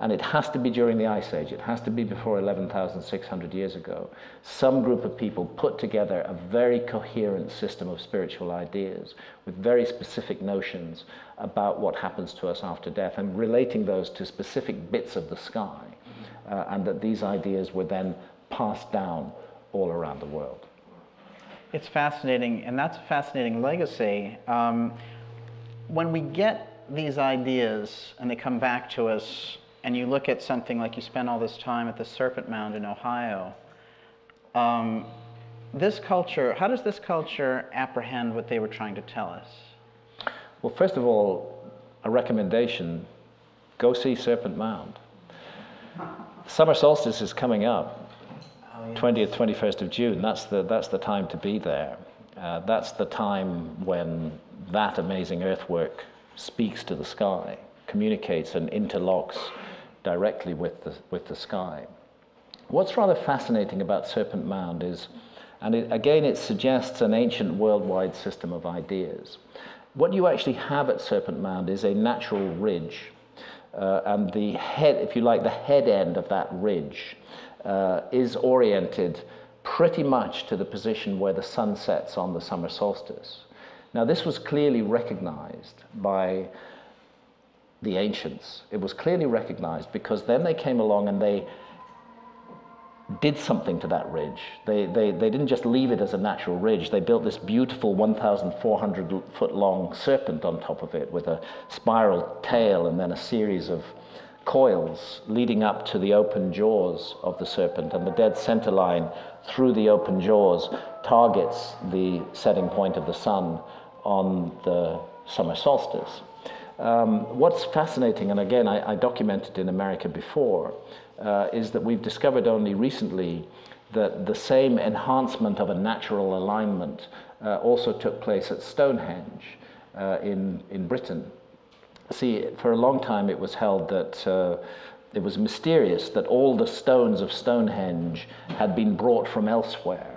and it has to be during the Ice Age, it has to be before eleven thousand six hundred years ago, some group of people put together a very coherent system of spiritual ideas with very specific notions about what happens to us after death and relating those to specific bits of the sky, uh, and that these ideas were then passed down all around the world. It's fascinating, and that's a fascinating legacy. Um, when we get these ideas and they come back to us, and you look at something like you spent all this time at the Serpent Mound in Ohio, um, this culture, how does this culture apprehend what they were trying to tell us? Well, first of all, a recommendation, go see Serpent Mound. summer solstice is coming up, oh, yes. twentieth, twenty-first of June. That's the, that's the time to be there. Uh, that's the time when that amazing earthwork speaks to the sky, communicates and interlocks directly with the, with the sky. What's rather fascinating about Serpent Mound is, and it, again, it suggests an ancient worldwide system of ideas. What you actually have at Serpent Mound is a natural ridge, uh, and the head, if you like, the head end of that ridge uh, is oriented pretty much to the position where the sun sets on the summer solstice. Now, this was clearly recognized by the ancients. It was clearly recognized because then they came along and they did something to that ridge. They, they, they didn't just leave it as a natural ridge. They built this beautiful one thousand four hundred foot long serpent on top of it with a spiral tail and then a series of coils leading up to the open jaws of the serpent, and the dead center line through the open jaws targets the setting point of the sun on the summer solstice. Um, what's fascinating, and again I, I documented in America Before, Uh, is that we've discovered only recently that the same enhancement of a natural alignment uh, also took place at Stonehenge uh, in, in Britain. See, for a long time it was held that uh, it was mysterious that all the stones of Stonehenge had been brought from elsewhere.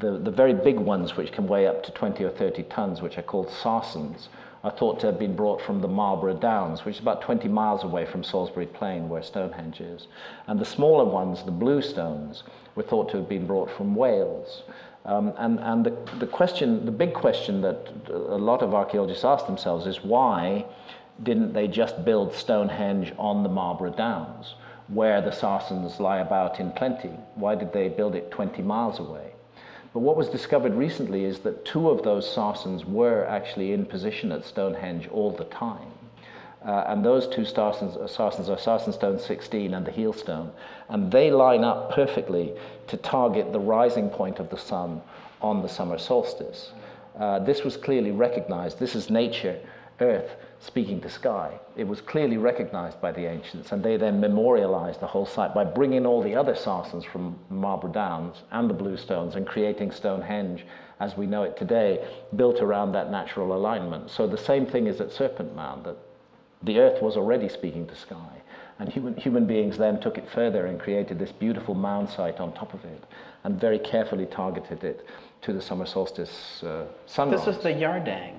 The, the very big ones, which can weigh up to twenty or thirty tons, which are called sarsens, are thought to have been brought from the Marlborough Downs, which is about twenty miles away from Salisbury Plain, where Stonehenge is. And the smaller ones, the blue stones, were thought to have been brought from Wales. Um, and and the, the question, the big question that a lot of archaeologists ask themselves is, why didn't they just build Stonehenge on the Marlborough Downs, where the sarsens lie about in plenty? Why did they build it twenty miles away? But what was discovered recently is that two of those sarsens were actually in position at Stonehenge all the time. Uh, and those two sarsens, sarsens are sarsen stone sixteen and the heel stone. And they line up perfectly to target the rising point of the sun on the summer solstice. Uh, this was clearly recognized. This is nature, earth, speaking to sky. It was clearly recognized by the ancients, and they then memorialized the whole site by bringing all the other sarsens from Marlborough Downs and the blue stones and creating Stonehenge as we know it today, built around that natural alignment. So the same thing is at Serpent Mound, that the earth was already speaking to sky, and human, human beings then took it further and created this beautiful mound site on top of it and very carefully targeted it to the summer solstice uh, sunrise. This is the Yardang.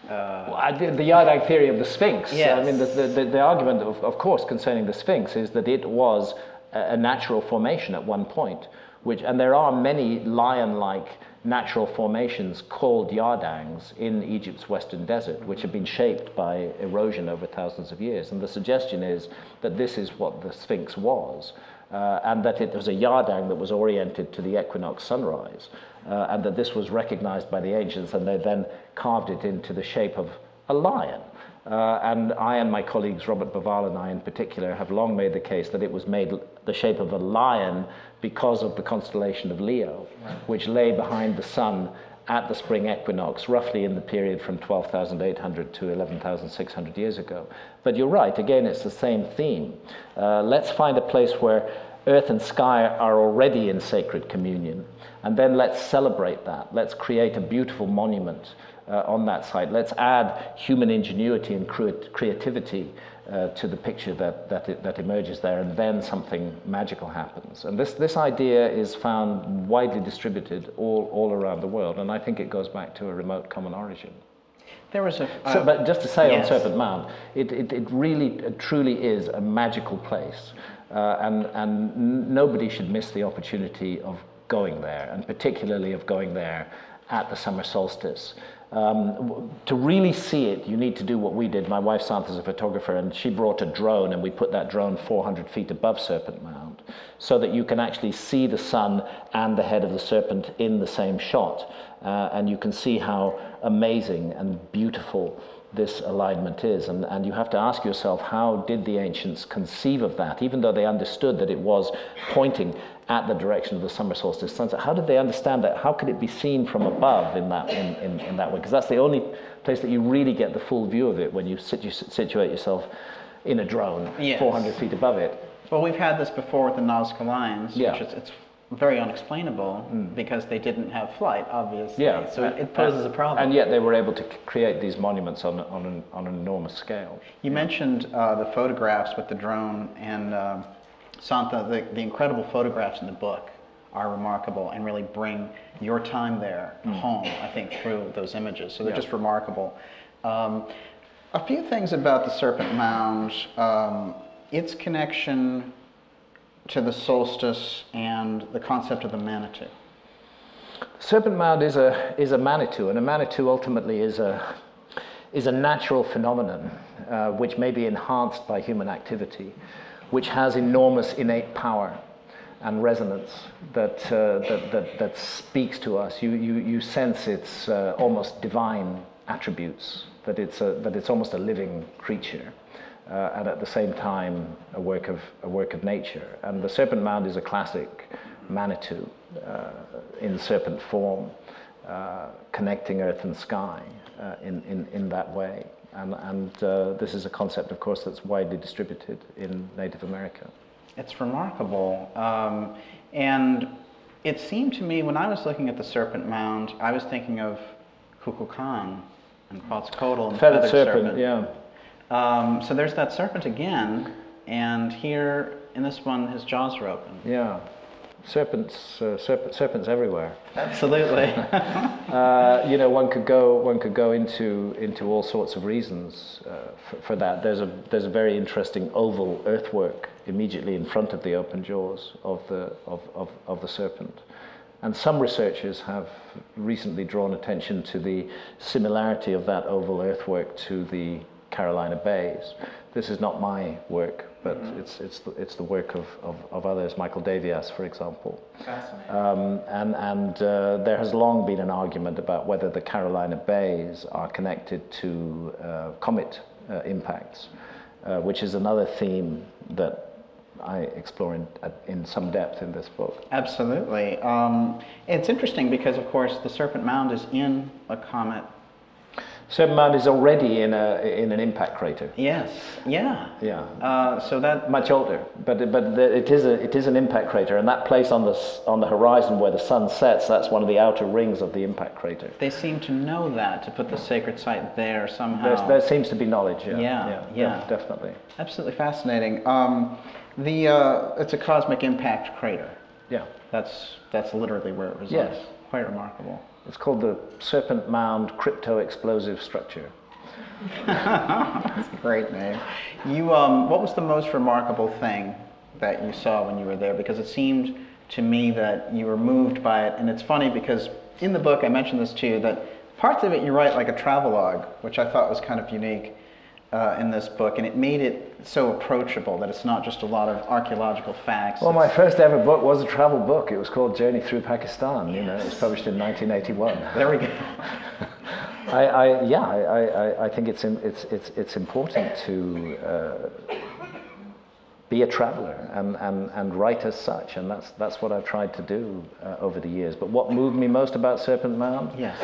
Uh, well, the, the Yardang theory of the Sphinx. Yes. I mean, the, the, the argument, of, of course, concerning the Sphinx is that it was a, a natural formation at one point, which, and there are many lion-like natural formations called Yardangs in Egypt's western desert, which have been shaped by erosion over thousands of years. And the suggestion is that this is what the Sphinx was, uh, and that it was a Yardang that was oriented to the equinox sunrise. Uh, and that this was recognized by the ancients, and they then carved it into the shape of a lion. Uh, and I and my colleagues, Robert Baval and I in particular, have long made the case that it was made the shape of a lion because of the constellation of Leo, which lay behind the sun at the spring equinox, roughly in the period from twelve thousand eight hundred to eleven thousand six hundred years ago. But you're right, again, it's the same theme. Uh, let's find a place where earth and sky are already in sacred communion, and then let's celebrate that. Let's create a beautiful monument uh, on that site. Let's add human ingenuity and creativity uh, to the picture that, that, it, that emerges there, and then something magical happens. And this, this idea is found widely distributed all, all around the world, and I think it goes back to a remote common origin. There was a, uh, so, but just to say, yes, on Serpent Mound, it, it, it really, it truly is a magical place. Uh, and, and nobody should miss the opportunity of going there, and particularly of going there at the summer solstice. Um, to really see it, you need to do what we did. My wife Santa is a photographer, and she brought a drone, and we put that drone four hundred feet above Serpent Mound so that you can actually see the sun and the head of the serpent in the same shot, uh, and you can see how amazing and beautiful this alignment is. And, and you have to ask yourself, how did the ancients conceive of that? Even though they understood that it was pointing at the direction of the summer solstice sunset, how did they understand that? How could it be seen from above in that, in, in, in that way? Because that's the only place that you really get the full view of it, when you situ situate yourself in a drone, yes, four hundred feet above it. Well, we've had this before with the Nazca Lines, yeah. which is it's very unexplainable mm. because they didn't have flight, obviously. Yeah. So it, it poses and, a problem. And yet they were able to create these monuments on on an, on an enormous scale. You yeah. mentioned uh, the photographs with the drone, and uh, Santa, the, the incredible photographs in the book are remarkable and really bring your time there mm. home, I think, through those images. So they're yeah. just remarkable. Um, a few things about the Serpent Mound, um, its connection to the solstice and the concept of the Manitou. Serpent Mound is a, is a Manitou, and a Manitou ultimately is a, is a natural phenomenon uh, which may be enhanced by human activity, which has enormous innate power and resonance that, uh, that, that, that speaks to us. You, you, you sense its uh, almost divine attributes, that it's, a, that it's almost a living creature. Uh, and at the same time, a work of a work of nature. And the Serpent Mound is a classic Manitou uh, in serpent form, uh, connecting earth and sky uh, in, in in that way. And and uh, this is a concept, of course, that's widely distributed in Native America. It's remarkable, um, and it seemed to me when I was looking at the Serpent Mound, I was thinking of Kukulkan and Quetzalcoatl and the feathered, feathered serpent. serpent. Yeah. Um, so there's that serpent again, and here in this one, his jaws are open. Yeah, serpents, uh, serp serpents everywhere. Absolutely. uh, you know, one could go, one could go into into all sorts of reasons uh, for, for that. There's a there's a very interesting oval earthwork immediately in front of the open jaws of the of of, of the serpent. And some researchers have recently drawn attention to the similarity of that oval earthwork to the Carolina Bays. This is not my work, but mm-hmm. it's it's the, it's the work of, of, of others, Michael Davies, for example. Fascinating. Um, and and uh, there has long been an argument about whether the Carolina Bays are connected to uh, comet uh, impacts, uh, which is another theme that I explore in, in some depth in this book. Absolutely. Um, it's interesting because, of course, the Serpent Mound is in a comet. Serpent Mound is already in a in an impact crater. Yes. Yeah. Yeah. Uh, so that much older, but but it is a it is an impact crater, and that place on the on the horizon where the sun sets, that's one of the outer rings of the impact crater. They seem to know that to put the sacred site there somehow. There's, there seems to be knowledge. Yeah. Yeah. Yeah. yeah. yeah definitely. Absolutely fascinating. Um, the uh, it's a cosmic impact crater. Yeah. That's that's literally where it resides. Yes. Quite remarkable. It's called the Serpent Mound Crypto-Explosive Structure. That's a great name. You, um, what was the most remarkable thing that you saw when you were there? Because it seemed to me that you were moved by it. And it's funny because in the book, I mentioned this to you, that parts of it you write like a travelogue, which I thought was kind of unique uh, in this book. And it made it so approachable that it's not just a lot of archaeological facts. Well, my first ever book was a travel book. It was called Journey Through Pakistan. Yes. You know, it was published in nineteen eighty-one. There we go. I, I yeah, I, I, I think it's it's it's it's important to uh, be a traveler and, and and write as such, and that's that's what I've tried to do uh, over the years. But what moved me most about Serpent Mound? Yes.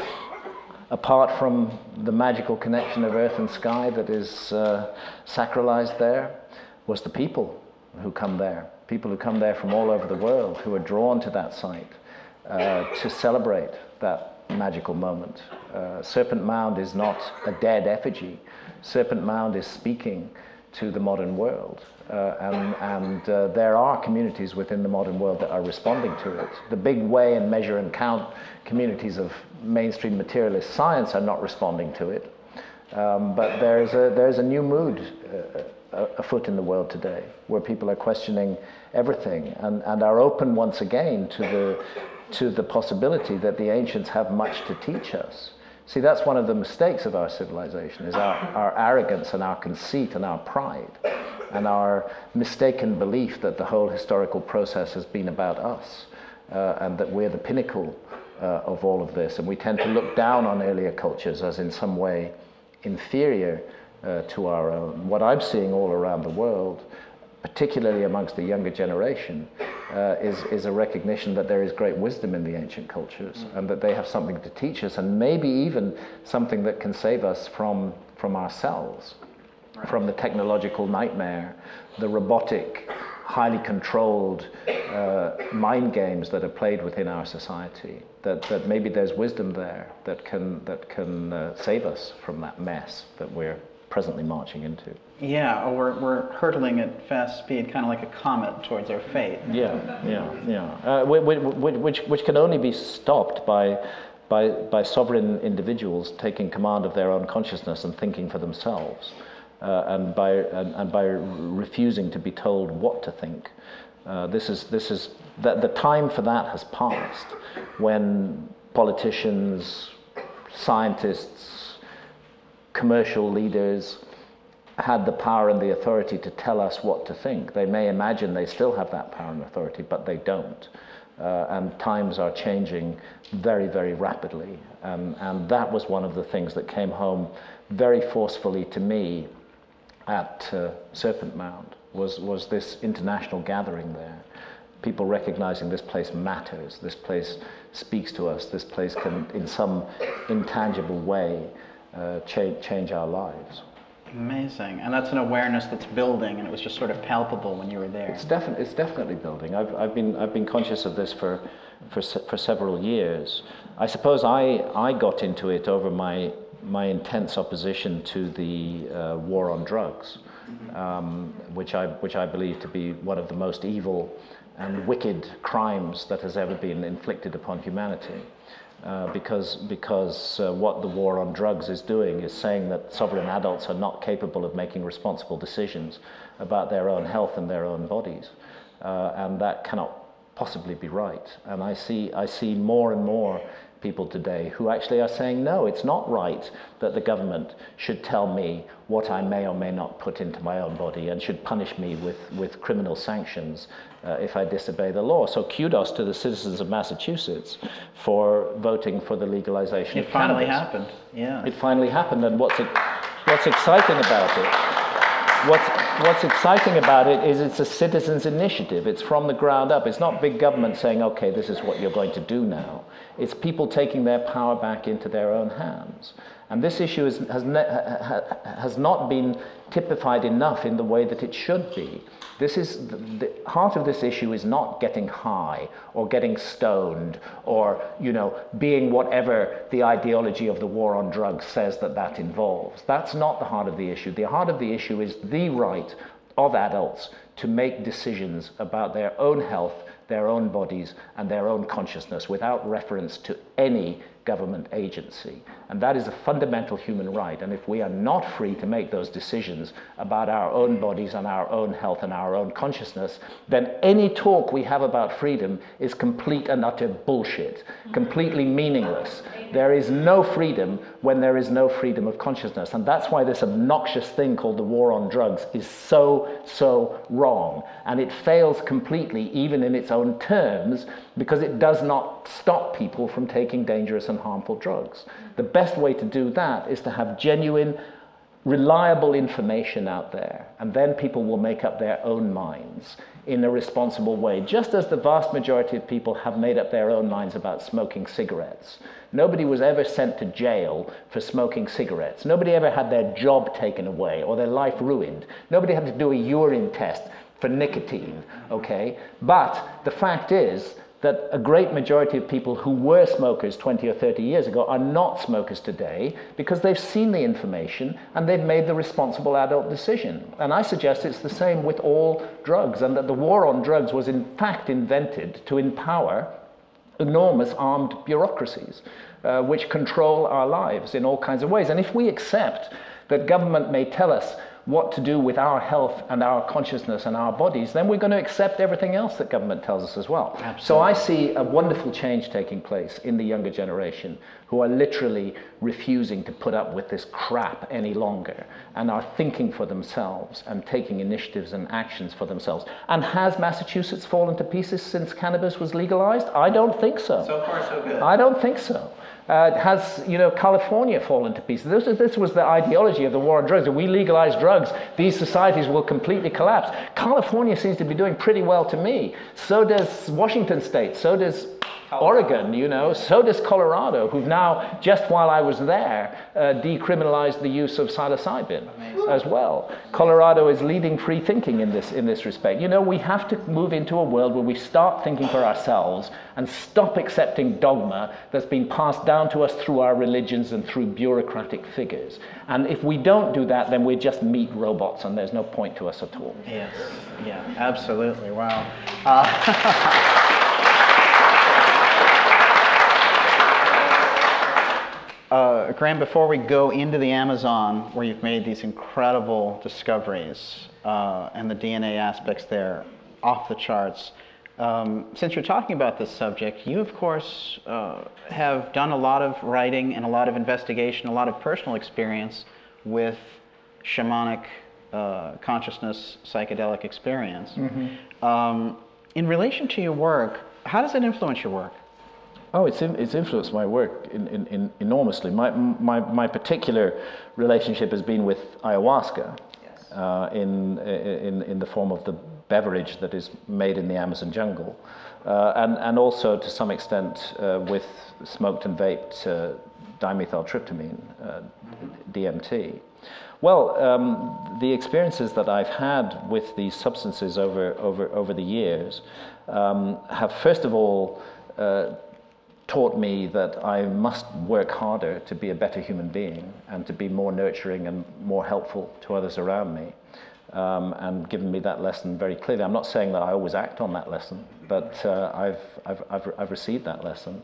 Apart from the magical connection of earth and sky that is uh, sacralized there, was the people who come there. People who come there from all over the world, who are drawn to that site uh, to celebrate that magical moment. Uh, Serpent Mound is not a dead effigy. Serpent Mound is speaking to the modern world. Uh, and and uh, there are communities within the modern world that are responding to it. The big weigh and measure and count communities of mainstream materialist science are not responding to it. Um, but there is a, there is a new mood uh, afoot in the world today, where people are questioning everything and, and are open once again to the, to the possibility that the ancients have much to teach us. See, that's one of the mistakes of our civilization, is our, our arrogance and our conceit and our pride and our mistaken belief that the whole historical process has been about us uh, and that we're the pinnacle uh, of all of this. And we tend to look down on earlier cultures as in some way inferior uh, to our own. What I'm seeing all around the world, particularly amongst the younger generation, uh, is, is a recognition that there is great wisdom in the ancient cultures mm-hmm. and that they have something to teach us, and maybe even something that can save us from, from ourselves, right. from the technological nightmare, the robotic highly controlled uh, mind games that are played within our society, that, that maybe there's wisdom there that can, that can uh, save us from that mess that we're presently marching into. Yeah, or we're, we're hurtling at fast speed, kind of like a comet towards our fate. Yeah, yeah, yeah. Uh, which, which can only be stopped by, by, by sovereign individuals taking command of their own consciousness and thinking for themselves. Uh, and by and, and by refusing to be told what to think, uh, this is this is that the time for that has passed. When politicians, scientists, commercial leaders had the power and the authority to tell us what to think, they may imagine they still have that power and authority, but they don't. Uh, and times are changing very, very rapidly, um, and that was one of the things that came home very forcefully to me at uh, Serpent Mound, was, was this international gathering there. People recognizing this place matters, this place speaks to us, this place can, in some intangible way, uh, change, change our lives. Amazing. And that's an awareness that's building, and it was just sort of palpable when you were there. It's, defi- it's definitely building. I've, I've, been, I've been conscious of this for, for, se- for several years. I suppose I, I got into it over my my intense opposition to the uh, war on drugs, um, which I which I believe to be one of the most evil and wicked crimes that has ever been inflicted upon humanity, uh, because because uh, what the war on drugs is doing is saying that sovereign adults are not capable of making responsible decisions about their own health and their own bodies, uh, and that cannot possibly be right. And I see I see more and more people today who actually are saying, no, it's not right that the government should tell me what I may or may not put into my own body and should punish me with, with criminal sanctions uh, if I disobey the law. So kudos to the citizens of Massachusetts for voting for the legalization of cannabis. It finally happened, yeah. It finally happened, and what's, what's exciting about it, what's What's exciting about it is it's a citizens' initiative. It's from the ground up. It's not big government saying, okay, this is what you're going to do now. It's people taking their power back into their own hands. And this issue is, has, ne- ha- has not been typified enough in the way that it should be. This is the, the heart of this issue is not getting high or getting stoned or, you know, being whatever the ideology of the war on drugs says that that involves. That's not the heart of the issue. The heart of the issue is the right of adults to make decisions about their own health, their own bodies, and their own consciousness without reference to any government agency. And that is a fundamental human right. And if we are not free to make those decisions about our own bodies and our own health and our own consciousness, then any talk we have about freedom is complete and utter bullshit, completely meaningless. There is no freedom when there is no freedom of consciousness. And that's why this obnoxious thing called the war on drugs is so, so wrong. And it fails completely, even in its own terms, because it does not stop people from taking dangerous and harmful drugs. The best way to do that is to have genuine, reliable information out there, and then people will make up their own minds in a responsible way, just as the vast majority of people have made up their own minds about smoking cigarettes. Nobody was ever sent to jail for smoking cigarettes. Nobody ever had their job taken away or their life ruined. Nobody had to do a urine test for nicotine, okay? But the fact is that a great majority of people who were smokers twenty or thirty years ago are not smokers today because they've seen the information and they've made the responsible adult decision. And I suggest it's the same with all drugs, and that the war on drugs was in fact invented to empower enormous armed bureaucracies uh, which control our lives in all kinds of ways. And if we accept that government may tell us what to do with our health and our consciousness and our bodies, then we're going to accept everything else that government tells us as well. Absolutely. So I see a wonderful change taking place in the younger generation who are literally refusing to put up with this crap any longer and are thinking for themselves and taking initiatives and actions for themselves. And has Massachusetts fallen to pieces since cannabis was legalized? I don't think so. So far, so good. I don't think so. Uh, has, you know, California fallen to pieces? This, this was the ideology of the war on drugs. If we legalize drugs, these societies will completely collapse. California seems to be doing pretty well to me. So does Washington State. So does Oregon, you know, so does Colorado, who've now, just while I was there, uh, decriminalized the use of psilocybin Amazing. as well. Colorado is leading free thinking in this, in this respect. You know, we have to move into a world where we start thinking for ourselves and stop accepting dogma that's been passed down to us through our religions and through bureaucratic figures. And if we don't do that, then we're just meat robots and there's no point to us at all. Yes, yeah, absolutely, wow. Uh, Uh, Graham, before we go into the Amazon, where you've made these incredible discoveries uh, and the D N A aspects there, off the charts, um, since you're talking about this subject, you, of course, uh, have done a lot of writing and a lot of investigation, a lot of personal experience with shamanic uh, consciousness, psychedelic experience. Mm-hmm. um, in relation to your work, how does it influence your work? Oh, it's, in, it's influenced my work in, in, in enormously. My, my, my particular relationship has been with ayahuasca, yes. uh, in, in, in the form of the beverage that is made in the Amazon jungle, uh, and, and also to some extent uh, with smoked and vaped uh, dimethyltryptamine, uh, D M T. Well, um, the experiences that I've had with these substances over, over, over the years um, have, first of all, uh, taught me that I must work harder to be a better human being and to be more nurturing and more helpful to others around me, um, and given me that lesson very clearly. I'm not saying that I always act on that lesson, but uh, I've, I've, I've, I've received that lesson.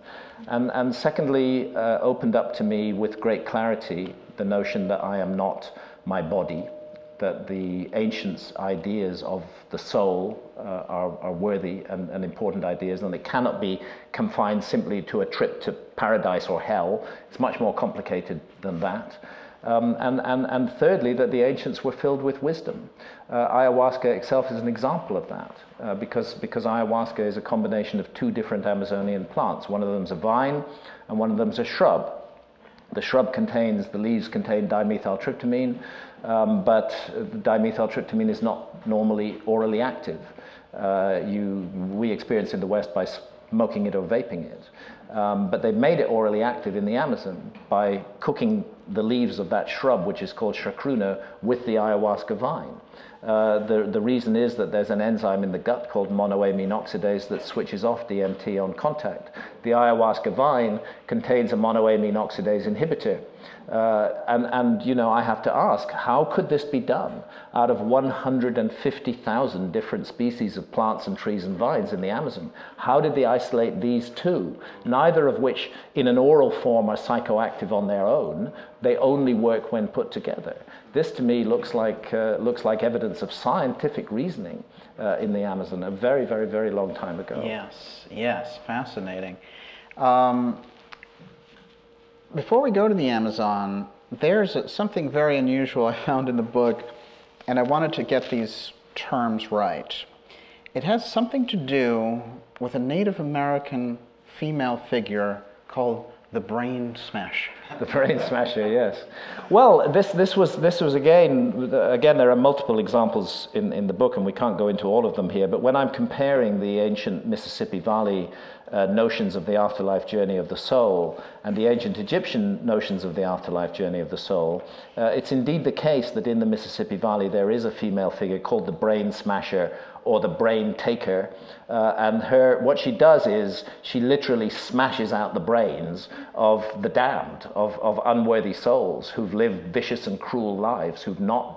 And, and secondly, uh, opened up to me with great clarity the notion that I am not my body, that the ancients' ideas of the soul uh, are, are worthy and, and important ideas, and they cannot be confined simply to a trip to paradise or hell. It's much more complicated than that. Um, and, and, and thirdly, that the ancients were filled with wisdom. Uh, ayahuasca itself is an example of that, uh, because, because ayahuasca is a combination of two different Amazonian plants. One of them's a vine and one of them's a shrub. The shrub contains, the leaves contain dimethyltryptamine, um, but dimethyltryptamine is not normally orally active. Uh, you, we experience in the West by smoking it or vaping it. Um, but they've made it orally active in the Amazon by cooking the leaves of that shrub, which is called chacruna, with the ayahuasca vine. Uh, the, the reason is that there's an enzyme in the gut called monoamine oxidase that switches off D M T on contact. The ayahuasca vine contains a monoamine oxidase inhibitor. Uh, and, and, you know, I have to ask, how could this be done out of one hundred fifty thousand different species of plants and trees and vines in the Amazon? How did they isolate these two, neither of which in an oral form are psychoactive on their own? They only work when put together. This, to me, looks like, uh, looks like evidence of scientific reasoning uh, in the Amazon a very, very, very long time ago. Yes, yes, fascinating. Um, before we go to the Amazon, there's something very unusual I found in the book, and I wanted to get these terms right. It has something to do with a Native American female figure called the Brain Smash. The Brain Smasher, yes. Well, this, this was, this was again, again, there are multiple examples in, in the book, and we can't go into all of them here, but when I'm comparing the ancient Mississippi Valley uh, notions of the afterlife journey of the soul and the ancient Egyptian notions of the afterlife journey of the soul, uh, it's indeed the case that in the Mississippi Valley there is a female figure called the Brain Smasher, or the brain taker, uh, and her, what she does is she literally smashes out the brains of the damned, of, of unworthy souls who've lived vicious and cruel lives, who've not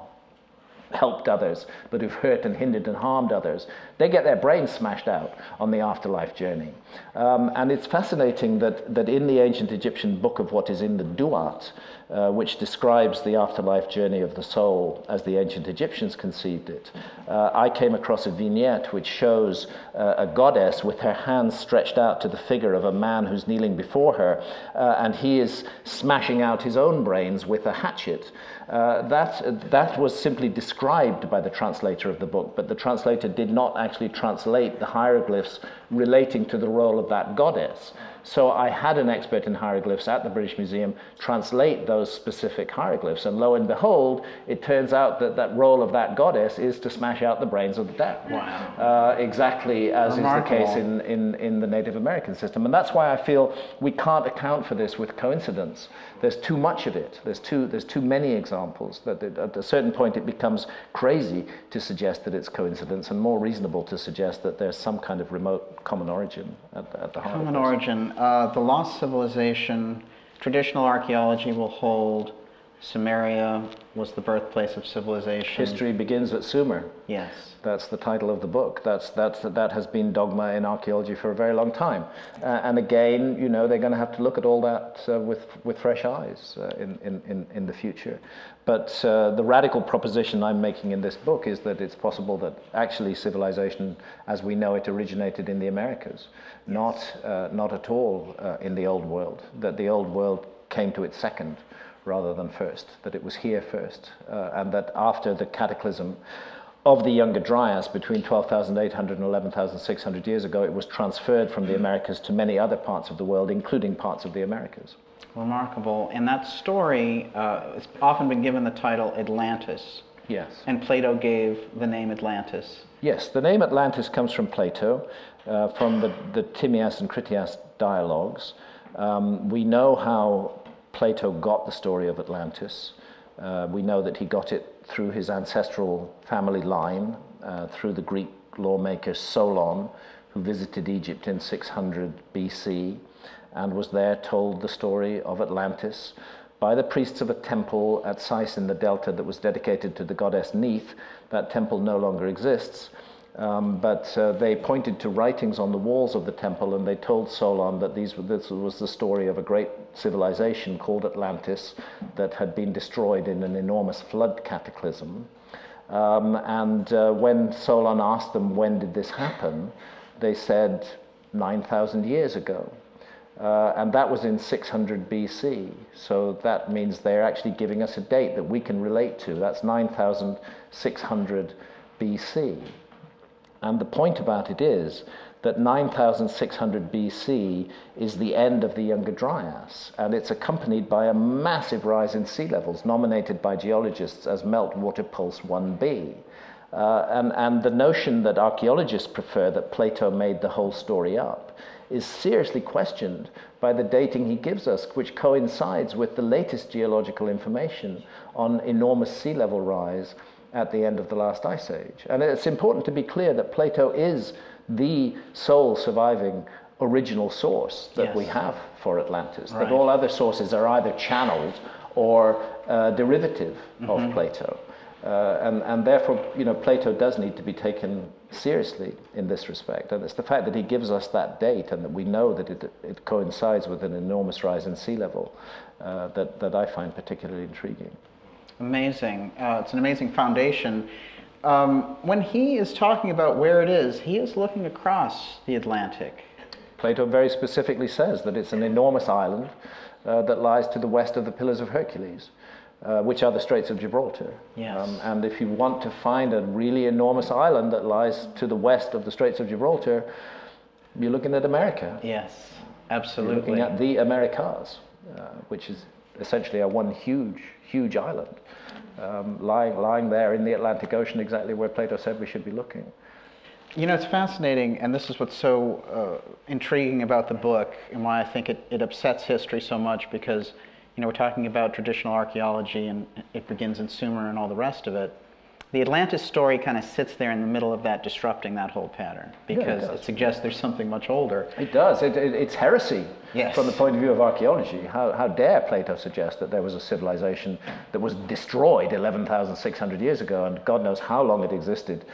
helped others, but who've hurt and hindered and harmed others. They get their brains smashed out on the afterlife journey. Um, and it's fascinating that, that in the ancient Egyptian book of what is in the Duat, uh, which describes the afterlife journey of the soul as the ancient Egyptians conceived it, uh, I came across a vignette which shows uh, a goddess with her hands stretched out to the figure of a man who's kneeling before her, uh, and he is smashing out his own brains with a hatchet. Uh, that, that was simply described by the translator of the book, but the translator did not actually translate the hieroglyphs relating to the role of that goddess. So I had an expert in hieroglyphs at the British Museum translate those specific hieroglyphs, and lo and behold, it turns out that that role of that goddess is to smash out the brains of the dead. Wow. Uh, exactly as Remarkable. Is the case in, in, in the Native American system. And that's why I feel we can't account for this with coincidence. There's too much of it. There's too, there's too many examples that at a certain point it becomes crazy to suggest that it's coincidence and more reasonable to suggest that there's some kind of remote common origin at, at the heart. Common origin. Uh, the lost civilization, traditional archaeology will hold Sumeria was the birthplace of civilization. History begins at Sumer. Yes. That's the title of the book. That's, that's, that has been dogma in archaeology for a very long time. Uh, and again, you know, they're going to have to look at all that uh, with, with fresh eyes uh, in, in, in the future. But uh, the radical proposition I'm making in this book is that it's possible that actually civilization as we know it originated in the Americas, not, uh, not at all uh, in the Old World, that the Old World came to its second rather than first, that it was here first, uh, and that after the cataclysm of the Younger Dryas between twelve thousand eight hundred and eleven thousand six hundred years ago, it was transferred from the Americas to many other parts of the world, including parts of the Americas. Remarkable. And that story uh, has often been given the title Atlantis. Yes. And Plato gave the name Atlantis. Yes, the name Atlantis comes from Plato, uh, from the, the Timaeus and Critias dialogues. Um, we know how Plato got the story of Atlantis. Uh, we know that he got it through his ancestral family line, uh, through the Greek lawmaker Solon, who visited Egypt in six hundred B C and was there told the story of Atlantis by the priests of a temple at Sais in the Delta that was dedicated to the goddess Neith. That temple no longer exists. Um, but uh, they pointed to writings on the walls of the temple, and they told Solon that these, this was the story of a great civilization called Atlantis that had been destroyed in an enormous flood cataclysm. Um, and uh, when Solon asked them, when did this happen, they said nine thousand years ago. Uh, and that was in six hundred B C, so that means they're actually giving us a date that we can relate to. That's nine thousand six hundred B C. And the point about it is that nine thousand six hundred B C is the end of the Younger Dryas, and it's accompanied by a massive rise in sea levels, nominated by geologists as Meltwater Pulse one B. Uh, and, and the notion that archaeologists prefer, that Plato made the whole story up, is seriously questioned by the dating he gives us, which coincides with the latest geological information on enormous sea level rise at the end of the last ice age. And it's important to be clear that Plato is the sole surviving original source that yes. we have for Atlantis, right. that all other sources are either channeled or uh, derivative mm-hmm. of Plato. Uh, and, and therefore, you know, Plato does need to be taken seriously in this respect. And it's the fact that he gives us that date and that we know that it, it coincides with an enormous rise in sea level uh, that, that I find particularly intriguing. Amazing. Uh, it's an amazing foundation. Um, when he is talking about where it is, he is looking across the Atlantic. Plato very specifically says that it's an enormous island uh, that lies to the west of the Pillars of Hercules, uh, which are the Straits of Gibraltar. Yes. Um, and if you want to find a really enormous island that lies to the west of the Straits of Gibraltar, you're looking at America. Yes, absolutely. You're looking at the Americas, uh, which is essentially a one huge, huge island um, lying, lying there in the Atlantic Ocean, exactly where Plato said we should be looking. You know, it's fascinating, and this is what's so uh, intriguing about the book and why I think it, it upsets history so much, because, you know, we're talking about traditional archaeology and it begins in Sumer and all the rest of it. The Atlantis story kind of sits there in the middle of that, disrupting that whole pattern, because yeah, it, it suggests there's something much older. It does. It, it, it's heresy yes. from the point of view of archaeology. How, how dare Plato suggest that there was a civilization that was destroyed eleven thousand six hundred years ago, and God knows how long it existed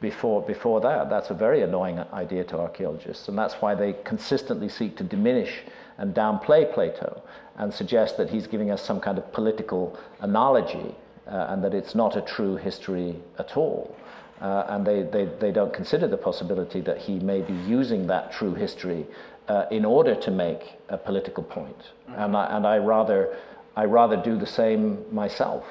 before, before that. That's a very annoying idea to archaeologists, and that's why they consistently seek to diminish and downplay Plato and suggest that he's giving us some kind of political analogy. Uh, and that it's not a true history at all. Uh, and they, they, they don't consider the possibility that he may be using that true history uh, in order to make a political point. Mm-hmm. And, I, and I, rather, I rather do the same myself,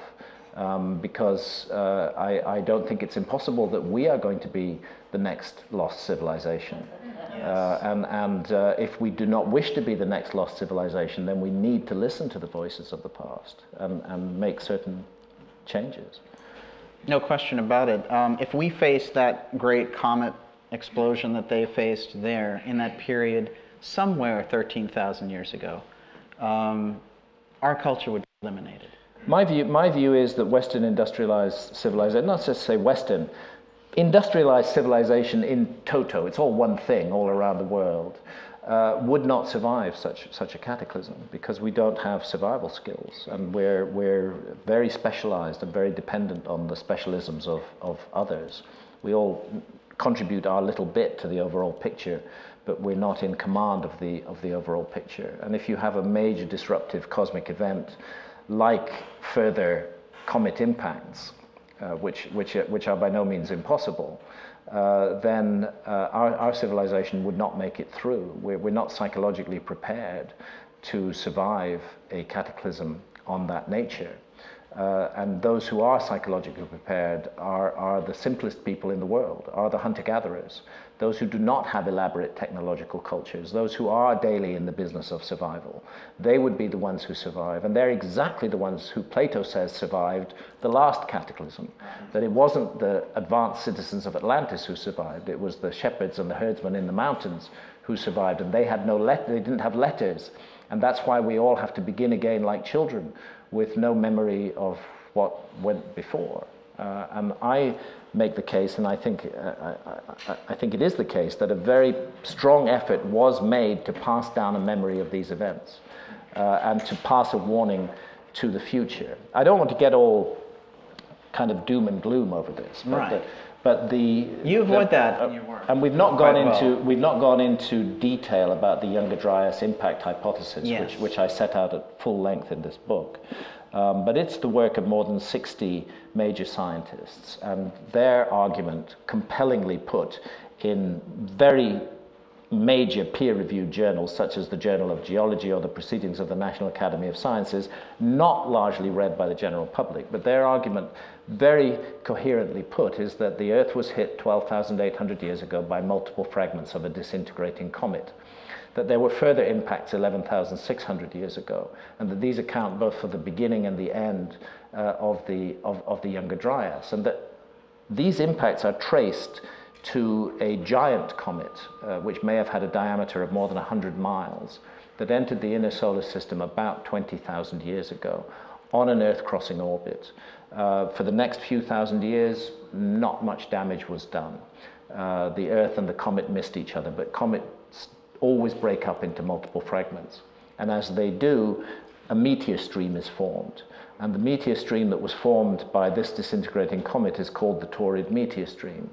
um, because uh, I, I don't think it's impossible that we are going to be the next lost civilization. Yes. Uh, and and uh, if we do not wish to be the next lost civilization, then we need to listen to the voices of the past and, and make certain changes. No question about it. Um, if we face that great comet explosion that they faced there in that period, somewhere thirteen thousand years ago, um, our culture would be eliminated. My view, my view is that Western industrialized civilization, not just say Western, industrialized civilization in toto, it's all one thing all around the world, uh, would not survive such such a cataclysm because we don't have survival skills, and we're we're very specialized and very dependent on the specialisms of of others. We all contribute our little bit to the overall picture, but we're not in command of the of the overall picture. And if you have a major disruptive cosmic event like further comet impacts, Uh, which, which, which are by no means impossible, uh, then uh, our, our civilization would not make it through. We're, we're not psychologically prepared to survive a cataclysm on that nature. Uh, and those who are psychologically prepared are, are the simplest people in the world, are the hunter-gatherers, those who do not have elaborate technological cultures, those who are daily in the business of survival. They would be the ones who survive, and they're exactly the ones who Plato says survived the last cataclysm, that it wasn't the advanced citizens of Atlantis who survived, it was the shepherds and the herdsmen in the mountains who survived, and they had no let- they didn't have letters, and that's why we all have to begin again like children with no memory of what went before. Uh, and I make the case, and I think, uh, I, I, I think it is the case, that a very strong effort was made to pass down a memory of these events uh, and to pass a warning to the future. I don't want to get all kind of doom and gloom over this, but, right. the, but the... You avoid the, that uh, in your work. And we've not, gone into, well. we've not gone into detail about the Younger Dryas impact hypothesis, yes. which, which I set out at full length in this book. Um, but it's the work of more than sixty major scientists, and their argument, compellingly put in very major peer-reviewed journals such as the Journal of Geology or the Proceedings of the National Academy of Sciences, not largely read by the general public, but their argument, very coherently put, is that the Earth was hit twelve thousand eight hundred years ago by multiple fragments of a disintegrating comet, that there were further impacts eleven thousand six hundred years ago, and that these account both for the beginning and the end uh, of, the, of, of the Younger Dryas, and that these impacts are traced to a giant comet, uh, which may have had a diameter of more than one hundred miles, that entered the inner solar system about twenty thousand years ago on an Earth-crossing orbit. Uh, for the next few thousand years, not much damage was done. Uh, the Earth and the comet missed each other, but comet always break up into multiple fragments. And as they do, a meteor stream is formed. And the meteor stream that was formed by this disintegrating comet is called the torrid meteor stream.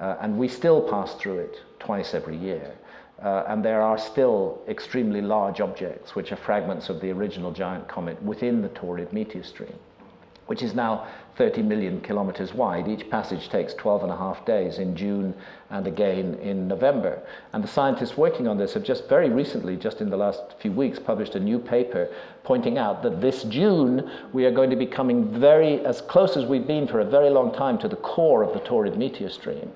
Uh, and we still pass through it twice every year. Uh, and there are still extremely large objects, which are fragments of the original giant comet within the torrid meteor stream, which is now thirty million kilometers wide. Each passage takes twelve and a half days in June and again in November. And the scientists working on this have just very recently, just in the last few weeks, published a new paper pointing out that this June, we are going to be coming very, as close as we've been for a very long time, to the core of the torrid meteor stream.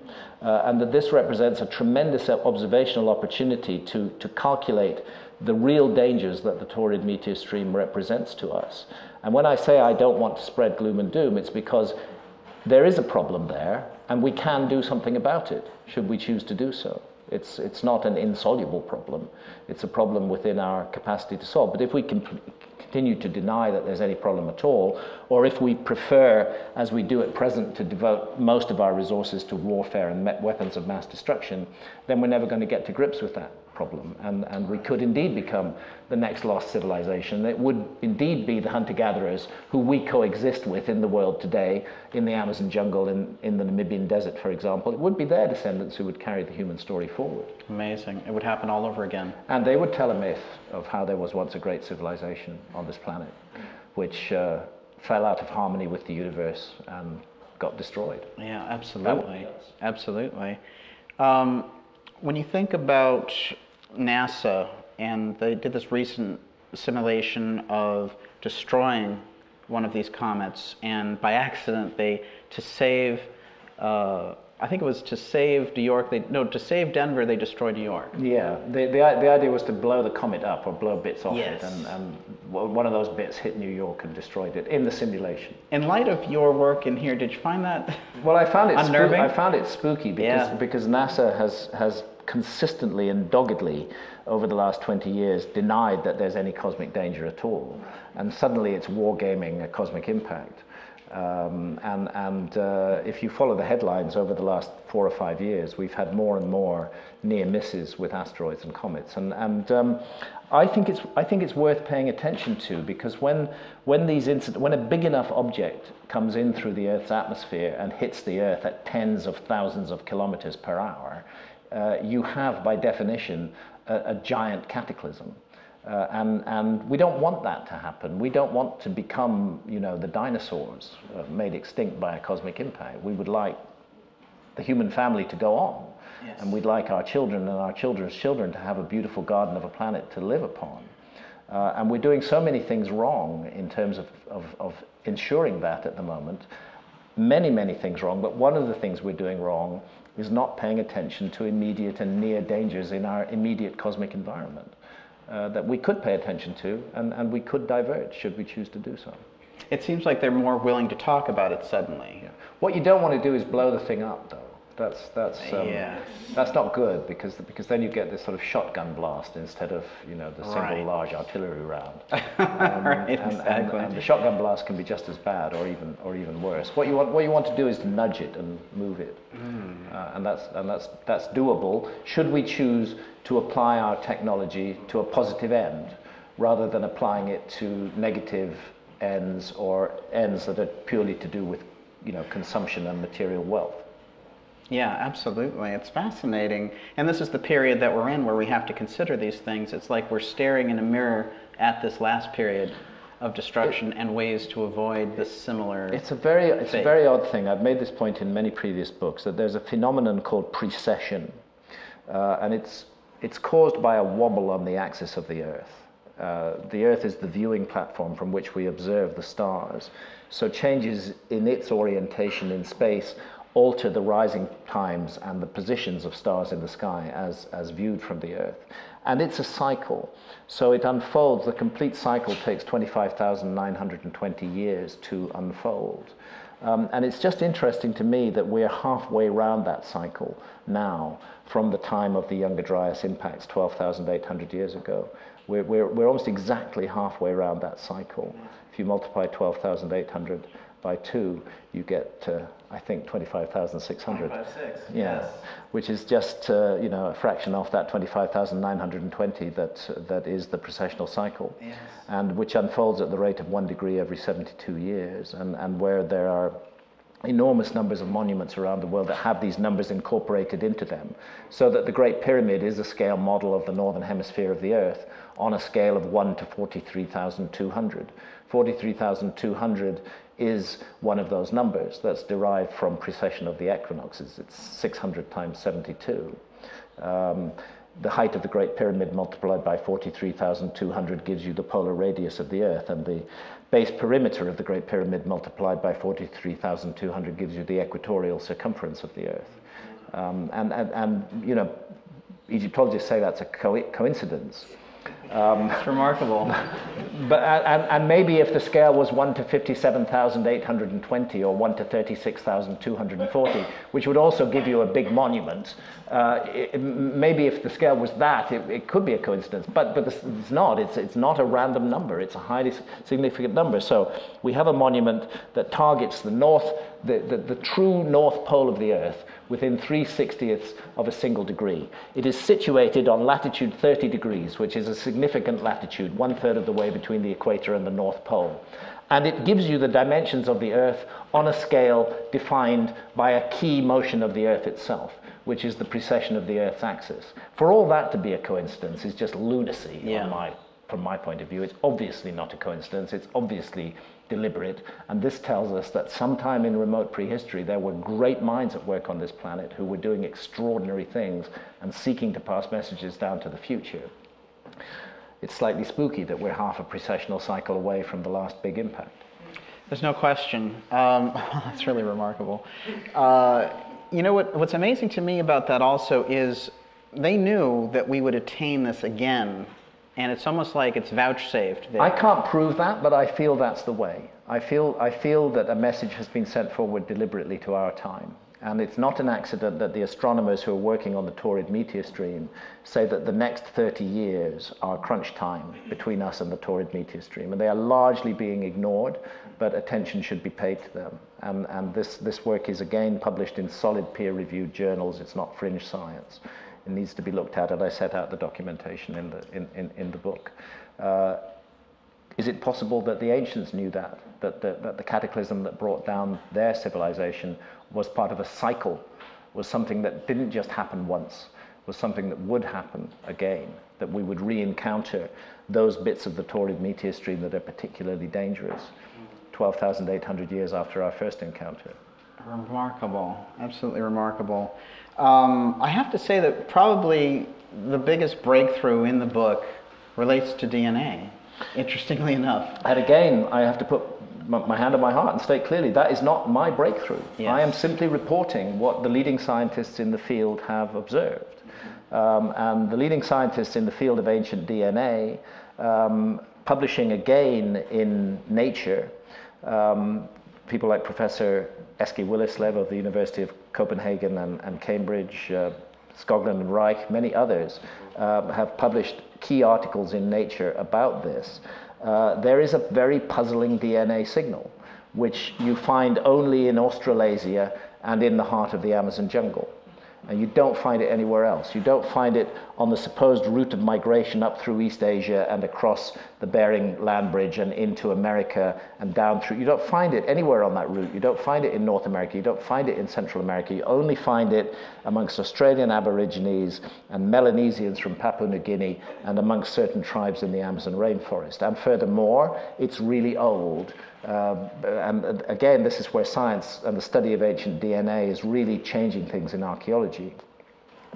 Uh, and that this represents a tremendous observational opportunity to, to calculate the real dangers that the torrid meteor stream represents to us. And when I say I don't want to spread gloom and doom, it's because there is a problem there, and we can do something about it, should we choose to do so. It's, it's not an insoluble problem. It's a problem within our capacity to solve. But if we can continue to deny that there's any problem at all, or if we prefer, as we do at present, to devote most of our resources to warfare and weapons of mass destruction, then we're never going to get to grips with that problem, and, and we could indeed become the next lost civilization. It would indeed be the hunter-gatherers who we coexist with in the world today, in the Amazon jungle, in, in the Namibian desert, for example. It would be their descendants who would carry the human story forward. Amazing. It would happen all over again. And they would tell a myth of how there was once a great civilization on this planet, which uh, fell out of harmony with the universe and got destroyed. Yeah, absolutely. Absolutely. Um, when you think about NASA, and they did this recent simulation of destroying one of these comets, and by accident they, to save uh, I think it was to save New York, they, no, to save Denver, they destroyed New York. Yeah, the, the, the idea was to blow the comet up or blow bits off yes. it, and, and one of those bits hit New York and destroyed it in the simulation. In light of your work in here, did you find that well, I found it unnerving? I found it spooky because, yeah. because NASA has, has consistently and doggedly over the last twenty years denied that there's any cosmic danger at all. And suddenly it's wargaming a cosmic impact. Um, and and uh, if you follow the headlines over the last four or five years, we've had more and more near misses with asteroids and comets, and and um, I think it's I think it's worth paying attention to, because when when these incident when a big enough object comes in through the Earth's atmosphere and hits the Earth at tens of thousands of kilometers per hour, uh, you have by definition a, a giant cataclysm. Uh, and, and we don't want that to happen. We don't want to become, you know, the dinosaurs uh, made extinct by a cosmic impact. We would like the human family to go on. Yes. And we'd like our children and our children's children to have a beautiful garden of a planet to live upon. Uh, and we're doing so many things wrong in terms of, of, of ensuring that at the moment. Many, many things wrong, but one of the things we're doing wrong is not paying attention to immediate and near dangers in our immediate cosmic environment. Uh, that we could pay attention to, and, and we could divert should we choose to do so. It seems like they're more willing to talk about it suddenly. Yeah. What you don't want to do is blow the thing up, though. That's that's um, yes. that's not good, because because then you get this sort of shotgun blast instead of, you know, the single right. large artillery round. Um, right, and, exactly. and, and the shotgun blast can be just as bad, or even or even worse. What you want what you want to do is to nudge it and move it, mm. uh, and that's and that's that's doable. Should we choose to apply our technology to a positive end, rather than applying it to negative ends or ends that are purely to do with, you know, consumption and material wealth. Yeah, absolutely. It's fascinating. And this is the period that we're in where we have to consider these things. It's like we're staring in a mirror at this last period of destruction it, and ways to avoid this similar It's a very it's fate. a very odd thing. I've made this point in many previous books, that there's a phenomenon called precession. Uh, and it's it's caused by a wobble on the axis of the Earth. Uh, the Earth is the viewing platform from which we observe the stars. So changes in its orientation in space alter the rising times and the positions of stars in the sky as, as viewed from the Earth. And it's a cycle. So it unfolds. The complete cycle takes twenty-five thousand nine hundred twenty years to unfold. Um, and it's just interesting to me that we're halfway round that cycle now from the time of the Younger Dryas impacts twelve thousand eight hundred years ago. We're, we're, we're almost exactly halfway round that cycle. If you multiply twelve thousand eight hundred by two, you get, uh, I think, twenty-five thousand six hundred. twenty-five thousand six hundred, yeah. Yes. Which is just, uh, you know, a fraction off that twenty-five thousand nine hundred twenty that, uh, that is the precessional cycle, yes. and which unfolds at the rate of one degree every seventy-two years, and, and where there are enormous numbers of monuments around the world that have these numbers incorporated into them, so that the Great Pyramid is a scale model of the northern hemisphere of the Earth on a scale of one to forty-three thousand two hundred. forty-three thousand two hundred is one of those numbers that's derived from precession of the equinoxes. It's six hundred times seventy-two. Um, the height of the Great Pyramid multiplied by forty-three thousand two hundred gives you the polar radius of the Earth, and the base perimeter of the Great Pyramid multiplied by forty-three thousand two hundred gives you the equatorial circumference of the Earth. Um, and, and, and, you know, Egyptologists say that's a co- coincidence. Um, it's remarkable. But, and, and maybe if the scale was one to fifty-seven thousand eight hundred twenty or one to thirty-six thousand two hundred forty, which would also give you a big monument, uh, it, maybe if the scale was that, it, it could be a coincidence. But, but it's not. It's, it's not a random number. It's a highly significant number. So we have a monument that targets the north, the, the, the true north pole of the Earth within three sixtieths of a single degree. It is situated on latitude thirty degrees, which is a significant latitude, one third of the way between the equator and the North Pole. And it gives you the dimensions of the Earth on a scale defined by a key motion of the Earth itself, which is the precession of the Earth's axis. For all that to be a coincidence is just lunacy, yeah. on my, from my point of view. It's obviously not a coincidence. It's obviously deliberate, and this tells us that sometime in remote prehistory there were great minds at work on this planet who were doing extraordinary things and seeking to pass messages down to the future. It's slightly spooky that we're half a precessional cycle away from the last big impact. There's no question. Um, that's really remarkable. Uh, you know what, what's amazing to me about that also is they knew that we would attain this again, and it's almost like it's vouchsafed. There. I can't prove that, but I feel that's the way. I feel, I feel that a message has been sent forward deliberately to our time. And it's not an accident that the astronomers who are working on the Torrid meteor stream say that the next thirty years are crunch time between us and the Torrid meteor stream. And they are largely being ignored, but attention should be paid to them. And, and this, this work is again published in solid peer-reviewed journals. It's not fringe science. It needs to be looked at, and I set out the documentation in the, in, in, in the book. Uh, Is it possible that the ancients knew that, that, that, that the cataclysm that brought down their civilization was part of a cycle, was something that didn't just happen once, was something that would happen again, that we would re-encounter those bits of the Torrid meteor stream that are particularly dangerous, twelve thousand eight hundred years after our first encounter? Remarkable, absolutely remarkable. Um, I have to say that probably the biggest breakthrough in the book relates to D N A. Interestingly enough. And again, I have to put my hand on my heart and state clearly, that is not my breakthrough. Yes. I am simply reporting what the leading scientists in the field have observed. Um, and the leading scientists in the field of ancient D N A, um, publishing again in Nature, um, people like Professor Eske Willesley of the University of Copenhagen and, and Cambridge, uh, Skoglund and Reich, many others, uh, have published key articles in Nature about this. Uh, there is a very puzzling D N A signal, which you find only in Australasia and in the heart of the Amazon jungle. And you don't find it anywhere else. You don't find it on the supposed route of migration up through East Asia and across the Bering Land Bridge and into America and down through. You don't find it anywhere on that route. You don't find it in North America. You don't find it in Central America. You only find it amongst Australian Aborigines and Melanesians from Papua New Guinea and amongst certain tribes in the Amazon rainforest. And furthermore, it's really old. Uh, and again, this is where science and the study of ancient D N A is really changing things in archaeology,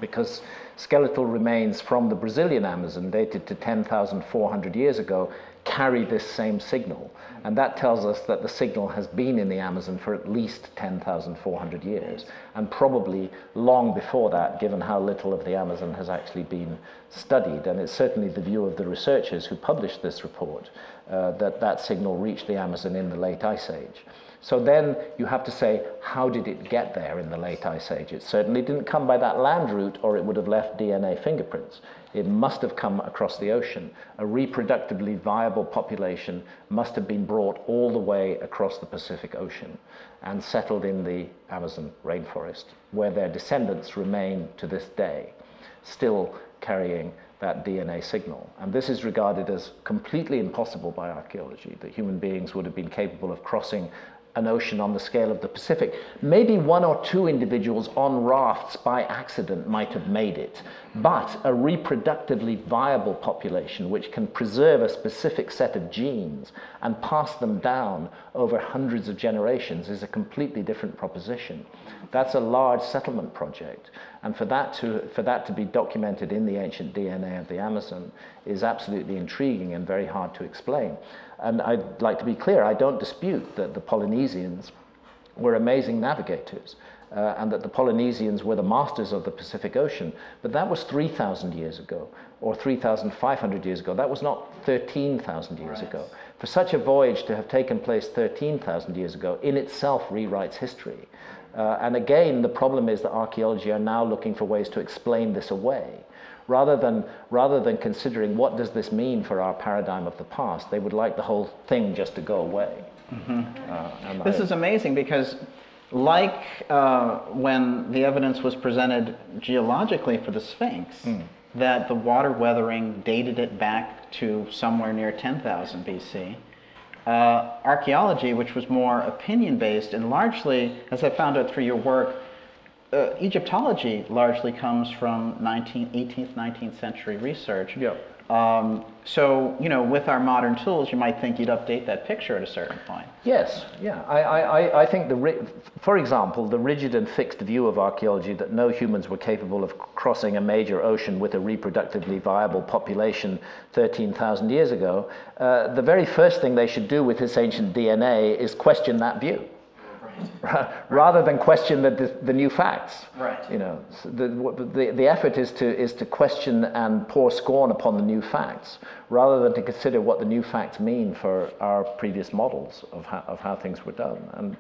because skeletal remains from the Brazilian Amazon, dated to ten thousand four hundred years ago, carry this same signal. And that tells us that the signal has been in the Amazon for at least ten thousand four hundred years, and probably long before that, given how little of the Amazon has actually been studied. And it's certainly the view of the researchers who published this report uh, that that signal reached the Amazon in the late Ice Age. So then you have to say, how did it get there in the late Ice Age? It certainly didn't come by that land route, or it would have left D N A fingerprints. It must have come across the ocean. A reproductively viable population must have been brought all the way across the Pacific Ocean and settled in the Amazon rainforest, where their descendants remain to this day, still carrying that D N A signal. And this is regarded as completely impossible by archaeology, that human beings would have been capable of crossing an ocean on the scale of the Pacific. Maybe one or two individuals on rafts by accident might have made it, but a reproductively viable population which can preserve a specific set of genes and pass them down over hundreds of generations is a completely different proposition. That's a large settlement project, and for that to, for that to be documented in the ancient D N A of the Amazon is absolutely intriguing and very hard to explain. And I'd like to be clear, I don't dispute that the Polynesians were amazing navigators uh, and that the Polynesians were the masters of the Pacific Ocean, but that was three thousand years ago or three thousand five hundred years ago. That was not thirteen thousand years right. ago. For such a voyage to have taken place thirteen thousand years ago in itself rewrites history. Uh, and again, the problem is that archaeology are now looking for ways to explain this away. Rather than, rather than considering what does this mean for our paradigm of the past, they would like the whole thing just to go away. Mm-hmm. uh, and this I, is amazing because like uh, when the evidence was presented geologically for the Sphinx, mm. that the water weathering dated it back to somewhere near ten thousand B C, uh, archaeology, which was more opinion-based and largely, as I found out through your work, Uh, Egyptology largely comes from nineteenth, eighteenth, nineteenth century research. Yep. Um, so, you know, with our modern tools, you might think you'd update that picture at a certain point. Yes, yeah. I, I, I think, the for example, the rigid and fixed view of archaeology that no humans were capable of crossing a major ocean with a reproductively viable population thirteen thousand years ago, uh, the very first thing they should do with this ancient D N A is question that view. Right. Rather than question the, the, the new facts. Right. You know, so the, the, the effort is to, is to question and pour scorn upon the new facts, rather than to consider what the new facts mean for our previous models of how, of how things were done. And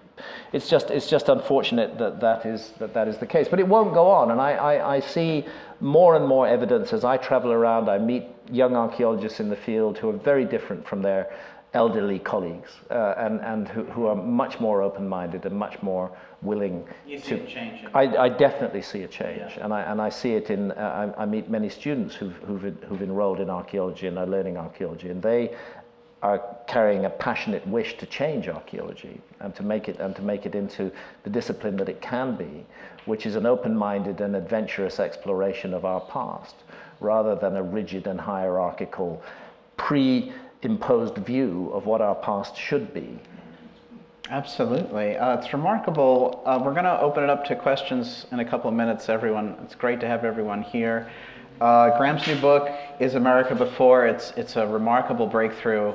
it's just, it's just unfortunate that that is, that, that is the case. But it won't go on, and I, I, I see more and more evidence as I travel around. I meet young archaeologists in the field who are very different from their elderly colleagues, uh, and, and who, who are much more open-minded and much more willing. You see to a change. In I, I definitely see a change, yeah. and, I, and I see it in, uh, I, I meet many students who've, who've, who've enrolled in archaeology and are learning archaeology, and they are carrying a passionate wish to change archaeology and to make it, and to make it into the discipline that it can be, which is an open-minded and adventurous exploration of our past, rather than a rigid and hierarchical pre- imposed view of what our past should be. Absolutely. Uh, it's remarkable. Uh, we're going to open it up to questions in a couple of minutes, everyone. It's great to have everyone here. Uh, Graham's new book is America Before. It's, it's a remarkable breakthrough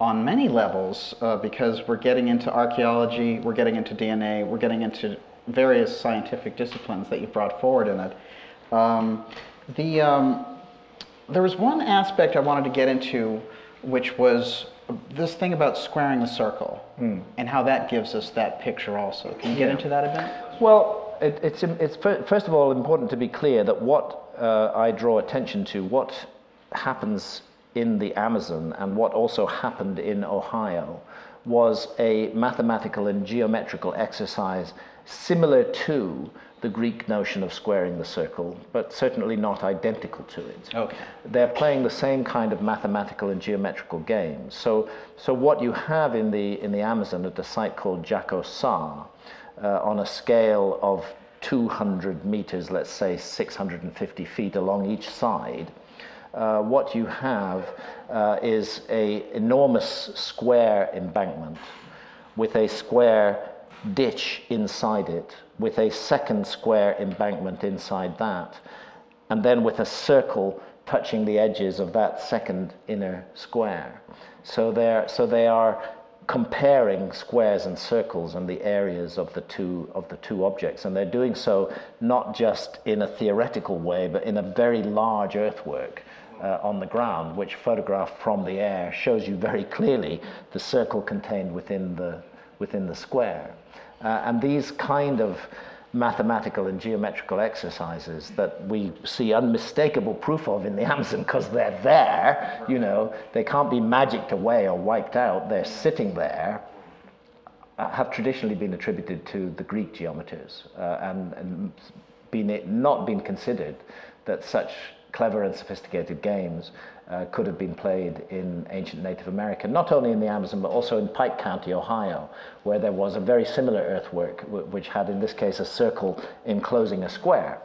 on many levels, uh, because we're getting into archaeology, we're getting into D N A, we're getting into various scientific disciplines that you've brought forward in it. Um, the, um, there was one aspect I wanted to get into, which was this thing about squaring the circle, mm. and how that gives us that picture also. Can you get yeah. into that a bit? Well, it, it's, it's first of all important to be clear that what uh, I draw attention to, what happens in the Amazon and what also happened in Ohio, was a mathematical and geometrical exercise similar to the Greek notion of squaring the circle, but certainly not identical to it. Okay. They're playing the same kind of mathematical and geometrical games. So, so what you have in the, in the Amazon at a site called Jaco Sa, uh, on a scale of two hundred meters, let's say six hundred fifty feet along each side, uh, what you have uh, is an enormous square embankment with a square ditch inside it, with a second square embankment inside that, and then with a circle touching the edges of that second inner square. So they're, so they are comparing squares and circles and the areas of the two, of the two objects, and they're doing so not just in a theoretical way, but in a very large earthwork uh, on the ground, which photographed from the air shows you very clearly the circle contained within the, within the square. Uh, and these kind of mathematical and geometrical exercises that we see unmistakable proof of in the Amazon, because they're there, you know, they can't be magicked away or wiped out, they're sitting there, uh, have traditionally been attributed to the Greek geometers, uh, and, and been it not been considered that such clever and sophisticated games uh, could have been played in ancient Native America, not only in the Amazon, but also in Pike County, Ohio, where there was a very similar earthwork, which had, in this case, a circle enclosing a square.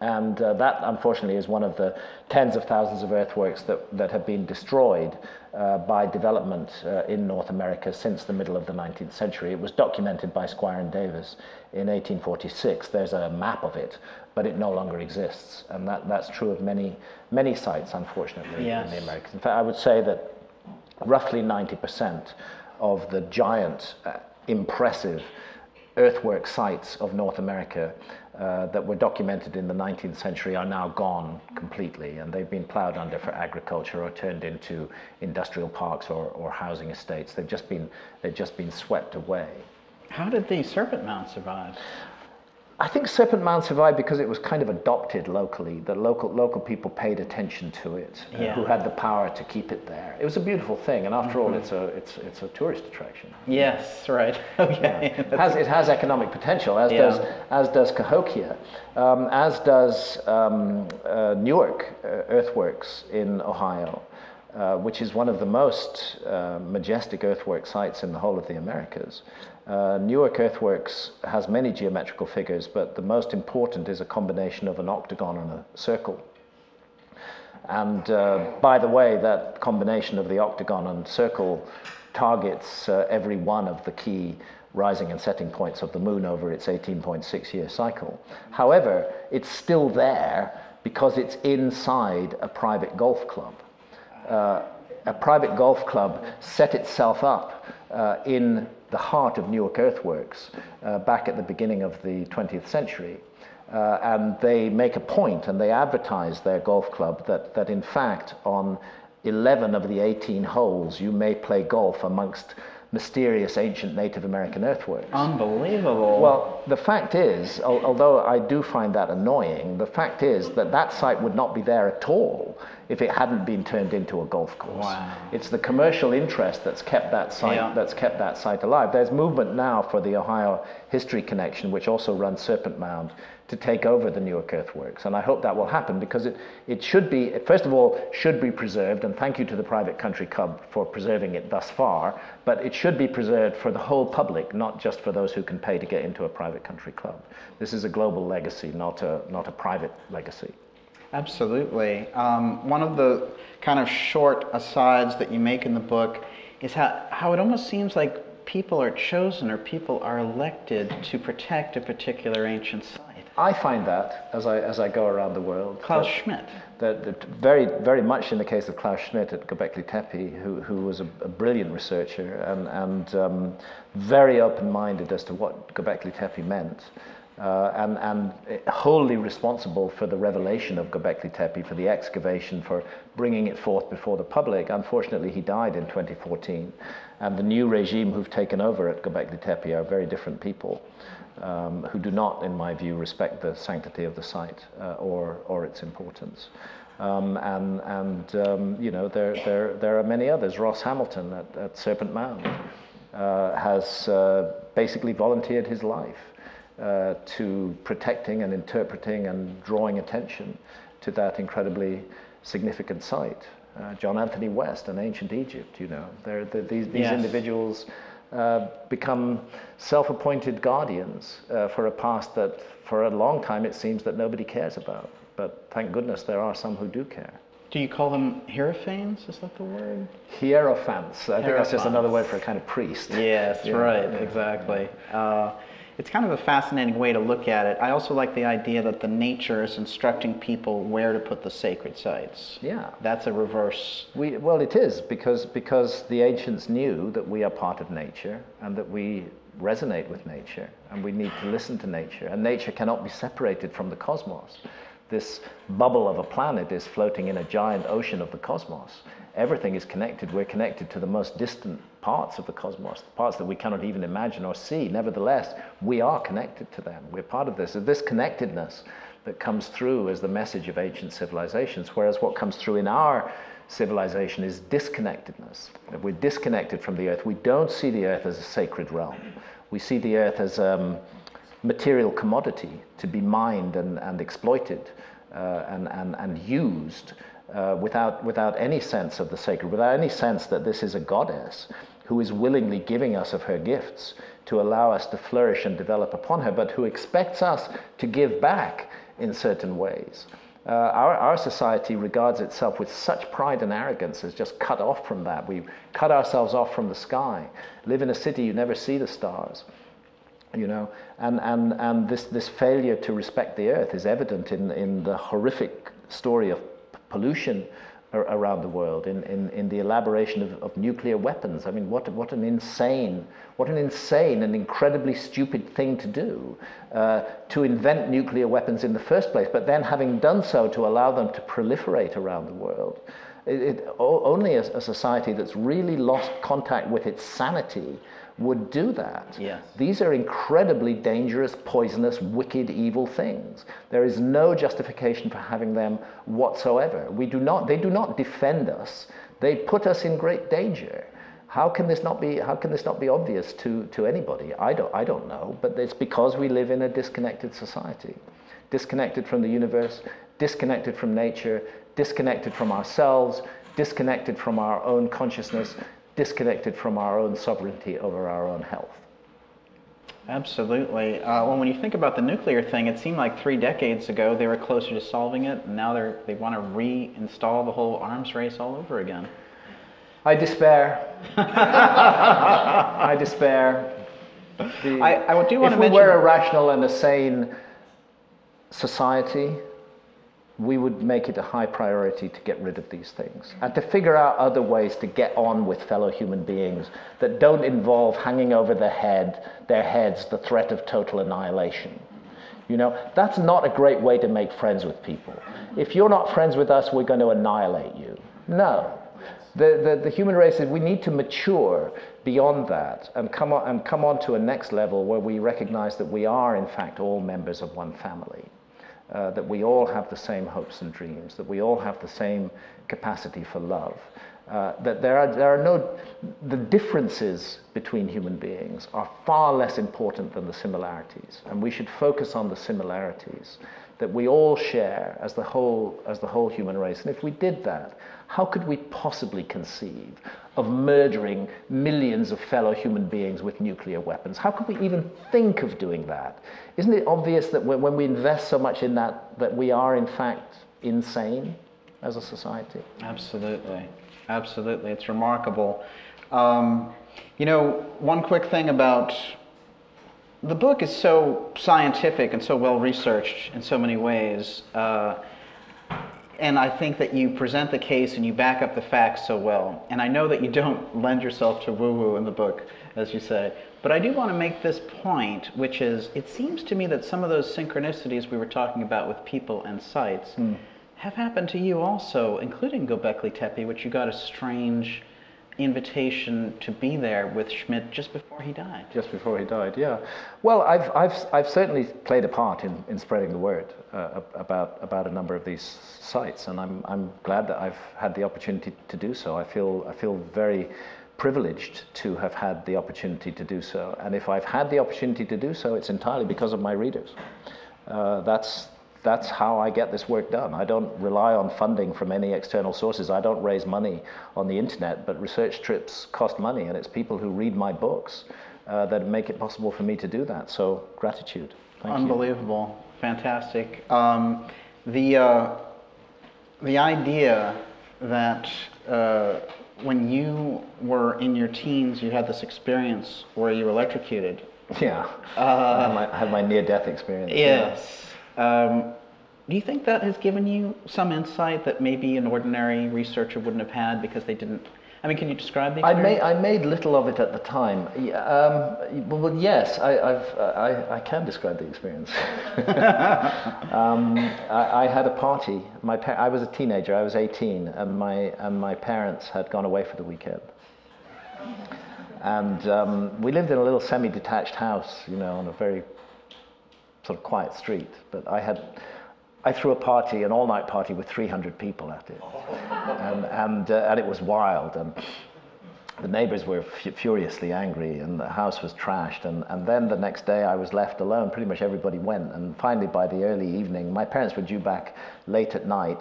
And uh, that, unfortunately, is one of the tens of thousands of earthworks that, that have been destroyed uh, by development uh, in North America since the middle of the nineteenth century. It was documented by Squire and Davis in eighteen forty-six. There's a map of it, but it no longer exists. And that, that's true of many, many sites, unfortunately, yes. in the Americas. In fact, I would say that roughly ninety percent of the giant, uh, impressive earthwork sites of North America uh, that were documented in the nineteenth century are now gone completely, and they've been plowed under for agriculture or turned into industrial parks or, or housing estates. They've just been, they've just been swept away. How did the Serpent Mound survive? I think Serpent Mound survived because it was kind of adopted locally. The local, local people paid attention to it, yeah. uh, who had the power to keep it there. It was a beautiful thing, and after mm-hmm. all, it's a, it's, it's a tourist attraction. Yes, right, okay. Yeah. It, has, it has economic potential, as yeah. does, as does Cahokia, um, as does um, uh, Newark uh, Earthworks in Ohio, uh, which is one of the most uh, majestic earthwork sites in the whole of the Americas. Uh, Newark Earthworks has many geometrical figures, but the most important is a combination of an octagon and a circle. And uh, by the way, that combination of the octagon and circle targets uh, every one of the key rising and setting points of the moon over its eighteen point six year cycle. However, it's still there because it's inside a private golf club. Uh, a private golf club set itself up uh, in the heart of Newark earthworks uh, back at the beginning of the twentieth century. Uh, and they make a point, and they advertise their golf club that, that in fact, on eleven of the eighteen holes, you may play golf amongst mysterious ancient Native American earthworks. Unbelievable. Well, the fact is, al although I do find that annoying, the fact is that that site would not be there at all if it hadn't been turned into a golf course. Wow. It's the commercial interest that's kept that site, yeah. that's kept that site alive. There's movement now for the Ohio History Connection, which also runs Serpent Mound, to take over the Newark earthworks. And I hope that will happen, because it, it should be, it first of all, should be preserved, and thank you to the Private Country Club for preserving it thus far, but it should be preserved for the whole public, not just for those who can pay to get into a private country club. This is a global legacy, not a, not a private legacy. Absolutely. Um, one of the kind of short asides that you make in the book is how, how it almost seems like people are chosen or people are elected to protect a particular ancient site. I find that, as I, as I go around the world... Klaus that, Schmidt. That, that very, very much in the case of Klaus Schmidt at Göbekli Tepe, who, who was a, a brilliant researcher and, and um, very open-minded as to what Göbekli Tepe meant, uh, and, and wholly responsible for the revelation of Göbekli Tepe, for the excavation, for bringing it forth before the public. Unfortunately, he died in twenty fourteen, and the new regime who've taken over at Göbekli Tepe are very different people. Um, who do not, in my view, respect the sanctity of the site uh, or, or its importance. Um, and, and um, you know, there, there, there are many others. Ross Hamilton at, at Serpent Mound uh, has uh, basically volunteered his life uh, to protecting and interpreting and drawing attention to that incredibly significant site. Uh, John Anthony West and Ancient Egypt, you know, they're, they're, these, these yes. individuals... Uh, become self-appointed guardians uh, for a past that for a long time it seems that nobody cares about. But thank goodness there are some who do care. Do you call them hierophants? Is that the word? Hierophants. I hierophants. think that's just another word for a kind of priest. Yes, yeah. right, exactly. Uh, it's kind of a fascinating way to look at it. I also like the idea that the nature is instructing people where to put the sacred sites. Yeah. That's a reverse. We, well, it is, because, because the ancients knew that we are part of nature and that we resonate with nature and we need to listen to nature. And nature cannot be separated from the cosmos. This bubble of a planet is floating in a giant ocean of the cosmos. Everything is connected. We're connected to the most distant parts of the cosmos, the parts that we cannot even imagine or see. Nevertheless, we are connected to them. We're part of this. This connectedness that comes through is the message of ancient civilizations, whereas what comes through in our civilization is disconnectedness. We're disconnected from the earth. We don't see the earth as a sacred realm. We see the earth as um, material commodity to be mined and, and exploited uh, and, and, and used uh, without, without any sense of the sacred, without any sense that this is a goddess who is willingly giving us of her gifts to allow us to flourish and develop upon her, but who expects us to give back in certain ways. Uh, our, our society regards itself with such pride and arrogance as just cut off from that. We cut ourselves off from the sky, live in a city you never see the stars. You know, and, and, and this, this failure to respect the earth is evident in, in the horrific story of pollution ar around the world, in, in, in the elaboration of, of nuclear weapons. I mean, what, what an insane, what an insane and incredibly stupid thing to do, uh, to invent nuclear weapons in the first place, but then having done so to allow them to proliferate around the world. It, it, only a, a society that's really lost contact with its sanity would do that. Yes. These are incredibly dangerous, poisonous, wicked, evil things. There is no justification for having them whatsoever. We do not, they do not defend us. They put us in great danger. How can this not be, how can this not be obvious to, to anybody? I don't, I don't know, but it's because we live in a disconnected society. Disconnected from the universe, disconnected from nature, disconnected from ourselves, disconnected from our own consciousness, disconnected from our own sovereignty over our own health. Absolutely. Uh, well, when you think about the nuclear thing, it seemed like three decades ago they were closer to solving it, and now they're, they want to reinstall the whole arms race all over again. I despair. I despair. The, I, I do want if to mention... If we were a rational and a sane society, we would make it a high priority to get rid of these things and to figure out other ways to get on with fellow human beings that don't involve hanging over their head, their heads the threat of total annihilation. You know, that's not a great way to make friends with people. If you're not friends with us, we're going to annihilate you. No. The, the, the human race, we need to mature beyond that and come on, and come on to a next level where we recognize that we are, in fact, all members of one family. Uh, that we all have the same hopes and dreams, that we all have the same capacity for love, uh, that there are, there are no, the differences between human beings are far less important than the similarities, and we should focus on the similarities that we all share as the whole, as the whole human race. And if we did that, how could we possibly conceive of murdering millions of fellow human beings with nuclear weapons? How could we even think of doing that? Isn't it obvious that when we invest so much in that, that we are in fact insane as a society? Absolutely, absolutely. It's remarkable. Um, you know, one quick thing about the book is so scientific and so well researched in so many ways. Uh, And I think that you present the case and you back up the facts so well. And I know that you don't lend yourself to woo-woo in the book, as you say. But I do want to make this point, which is, it seems to me that some of those synchronicities we were talking about with people and sites mm. have happened to you also, including Göbekli Tepe, which you got a strange invitation to be there with Schmidt just before he died. Just before he died, yeah. Well, I've I've I've certainly played a part in, in spreading the word uh, about about a number of these sites, and I'm I'm glad that I've had the opportunity to do so. I feel I feel very privileged to have had the opportunity to do so, and if I've had the opportunity to do so, it's entirely because of my readers. Uh, that's. That's how I get this work done. I don't rely on funding from any external sources. I don't raise money on the internet, but research trips cost money, and it's people who read my books uh, that make it possible for me to do that. So, gratitude. Thank Unbelievable. You. Fantastic. Um, the, uh, the idea that uh, when you were in your teens, you had this experience where you were electrocuted. Yeah. Uh, I had my, I had my near-death experience. Yes. Yeah. Um, do you think that has given you some insight that maybe an ordinary researcher wouldn't have had because they didn't? I mean, can you describe the experience? I made, I made little of it at the time. Um, well, yes, I, I've, I, I can describe the experience. um, I, I had a party. My par I was a teenager. I was eighteen, and my and my parents had gone away for the weekend. And um, we lived in a little semi-detached house, you know, on a very sort of quiet street, but I had, I threw a party, an all-night party with three hundred people at it, and and, uh, and it was wild, and the neighbors were f furiously angry, and the house was trashed, and, and then the next day I was left alone, pretty much everybody went, and finally by the early evening, my parents were due back late at night,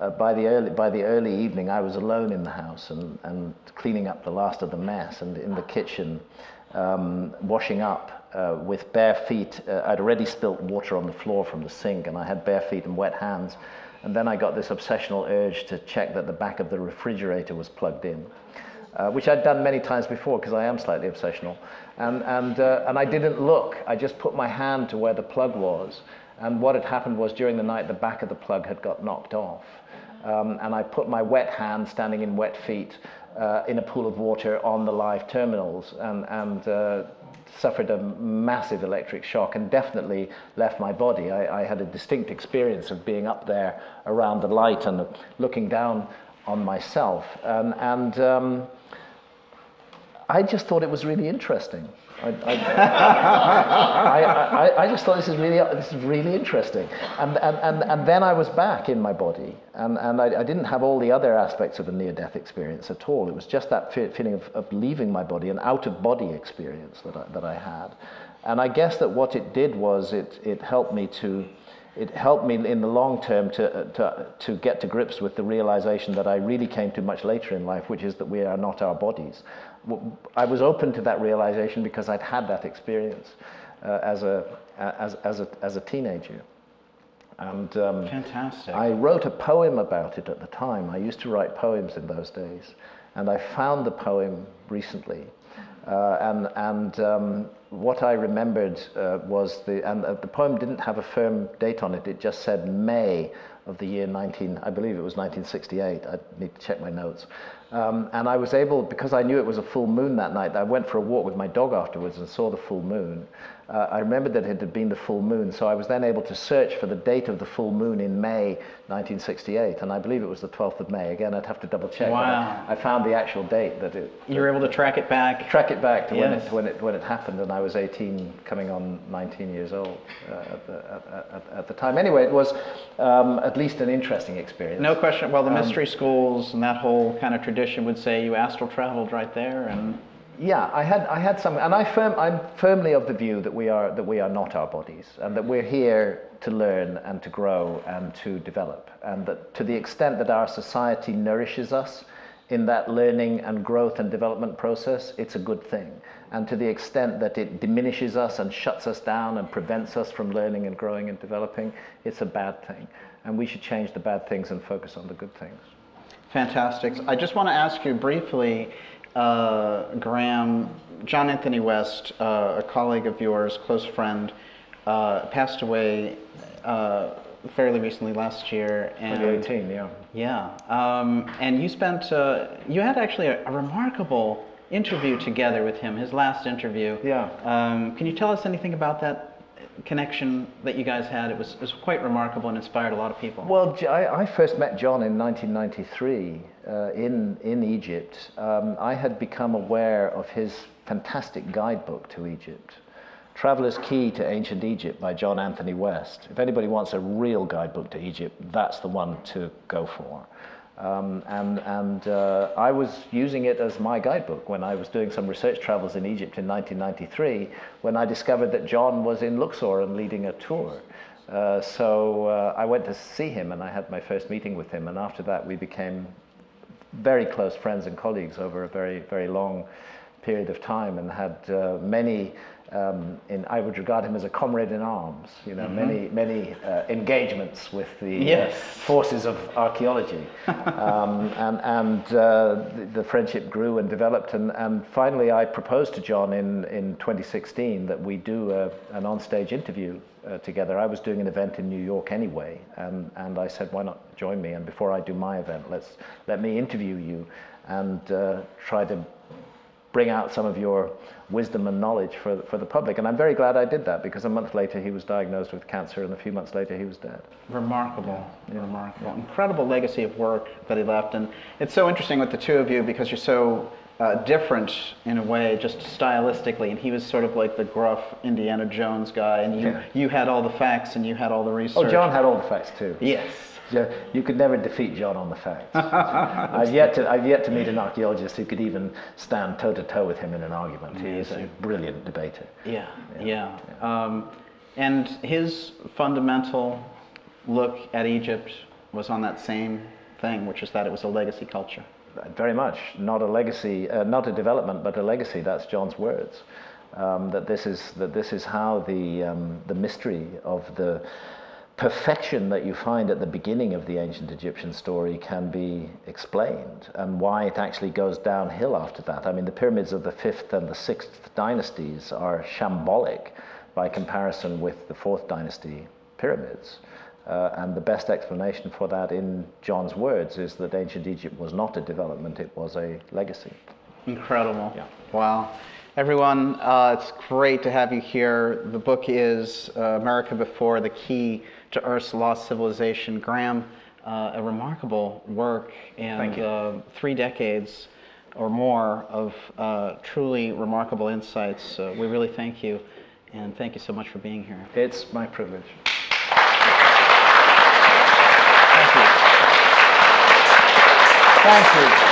uh, by, the early, by the early evening I was alone in the house, and, and cleaning up the last of the mess, and in the kitchen, um, washing up, Uh, with bare feet. uh, I'd already spilt water on the floor from the sink, and I had bare feet and wet hands, and then I got this obsessional urge to check that the back of the refrigerator was plugged in, uh, which I'd done many times before because I am slightly obsessional, and, and, uh, and I didn't look. I just put my hand to where the plug was, and what had happened was during the night the back of the plug had got knocked off, um, and I put my wet hand standing in wet feet Uh, in a pool of water on the live terminals, and, and uh, suffered a massive electric shock and definitely left my body. I, I had a distinct experience of being up there around the light and looking down on myself, and, and um, I just thought it was really interesting. I, I, I, I, I just thought this is really, this is really interesting. And, and, and, and then I was back in my body, and, and I, I didn't have all the other aspects of the near-death experience at all. It was just that feeling of, of leaving my body, an out-of-body experience that I, that I had. And I guess that what it did was it, it helped me to... It helped me in the long term to, to, to get to grips with the realization that I really came to much later in life, which is that we are not our bodies. I was open to that realization because I'd had that experience uh, as, a, as, as, a, as a teenager. And um, Fantastic. I wrote a poem about it at the time. I used to write poems in those days. And I found the poem recently. Uh, and and um, what I remembered uh, was the, and the poem didn't have a firm date on it, it just said May of the year nineteen, I believe it was nineteen sixty-eight, I need to check my notes. Um, and I was able, because I knew it was a full moon that night, I went for a walk with my dog afterwards and saw the full moon. Uh, I remembered that it had been the full moon, so I was then able to search for the date of the full moon in May nineteen sixty-eight, and I believe it was the twelfth of May. Again, I'd have to double check. Wow. I found the actual date that it... You were able to track it back. Track it back to yes. when, it, when, it, when it happened, and I was eighteen, coming on nineteen years old uh, at, the, at, at, at the time. Anyway, it was um, at least an interesting experience. No question. Well, the mystery um, schools and that whole kind of tradition would say you astral traveled right there, and... Yeah, I had I had some, and I firm I'm firmly of the view that we are that we are not our bodies, and that we're here to learn and to grow and to develop, and that to the extent that our society nourishes us in that learning and growth and development process, it's a good thing. And to the extent that it diminishes us and shuts us down and prevents us from learning and growing and developing, it's a bad thing. And we should change the bad things and focus on the good things. Fantastic. I just want to ask you briefly, Uh, Graham, John Anthony West, uh, a colleague of yours, close friend, uh, passed away uh, fairly recently last year. And, twenty eighteen, yeah. Yeah, um, and you spent, uh, you had actually a, a remarkable interview together with him, his last interview. Yeah. Um, can you tell us anything about that connection that you guys had? It was, it was quite remarkable and inspired a lot of people. Well, I, I first met John in nineteen ninety-three uh, in, in Egypt. Um, I had become aware of his fantastic guidebook to Egypt, Traveler's Key to Ancient Egypt by John Anthony West. If anybody wants a real guidebook to Egypt, that's the one to go for. Um, and and uh, I was using it as my guidebook when I was doing some research travels in Egypt in nineteen ninety-three, when I discovered that John was in Luxor and leading a tour. Uh, so uh, I went to see him, and I had my first meeting with him, and after that we became very close friends and colleagues over a very, very long period of time, and had uh, many, um, in, I would regard him as a comrade in arms, you know, mm-hmm. many, many uh, engagements with the yes. uh, forces of archaeology. um, and and uh, the, the friendship grew and developed, and, and finally I proposed to John in, in twenty sixteen that we do a, an on-stage interview uh, together. I was doing an event in New York anyway, and, and I said, why not join me? And before I do my event, let's, let me interview you and uh, try to bring out some of your wisdom and knowledge for, for the public. And I'm very glad I did that, because a month later he was diagnosed with cancer, and a few months later he was dead. Remarkable, yeah. remarkable. Yeah. Incredible legacy of work that he left. And it's so interesting with the two of you, because you're so uh, different in a way, just stylistically. And he was sort of like the gruff Indiana Jones guy, and you, yeah. you had all the facts and you had all the research. Oh, John had all the facts too. Yes. You could never defeat John on the facts. I've yet to I've yet to meet an archaeologist who could even stand toe to toe with him in an argument. He is a brilliant debater. Yeah, yeah. yeah. yeah. Um, and his fundamental look at Egypt was on that same thing, which is that it was a legacy culture. Very much, not a legacy, uh, not a development, but a legacy. That's John's words. Um, that this is that this is how the um, the mystery of the perfection that you find at the beginning of the ancient Egyptian story can be explained, and why it actually goes downhill after that. I mean, the pyramids of the fifth and the sixth dynasties are shambolic by comparison with the fourth dynasty pyramids. Uh, and the best explanation for that, in John's words, is that ancient Egypt was not a development, it was a legacy. Incredible. Yeah. Wow. Everyone, uh, it's great to have you here. The book is uh, America Before, The Key to Earth's Lost Civilization. Graham, uh, a remarkable work, and uh, three decades or more of uh, truly remarkable insights. Uh, we really thank you, and thank you so much for being here. It's my privilege. Thank you. Thank you.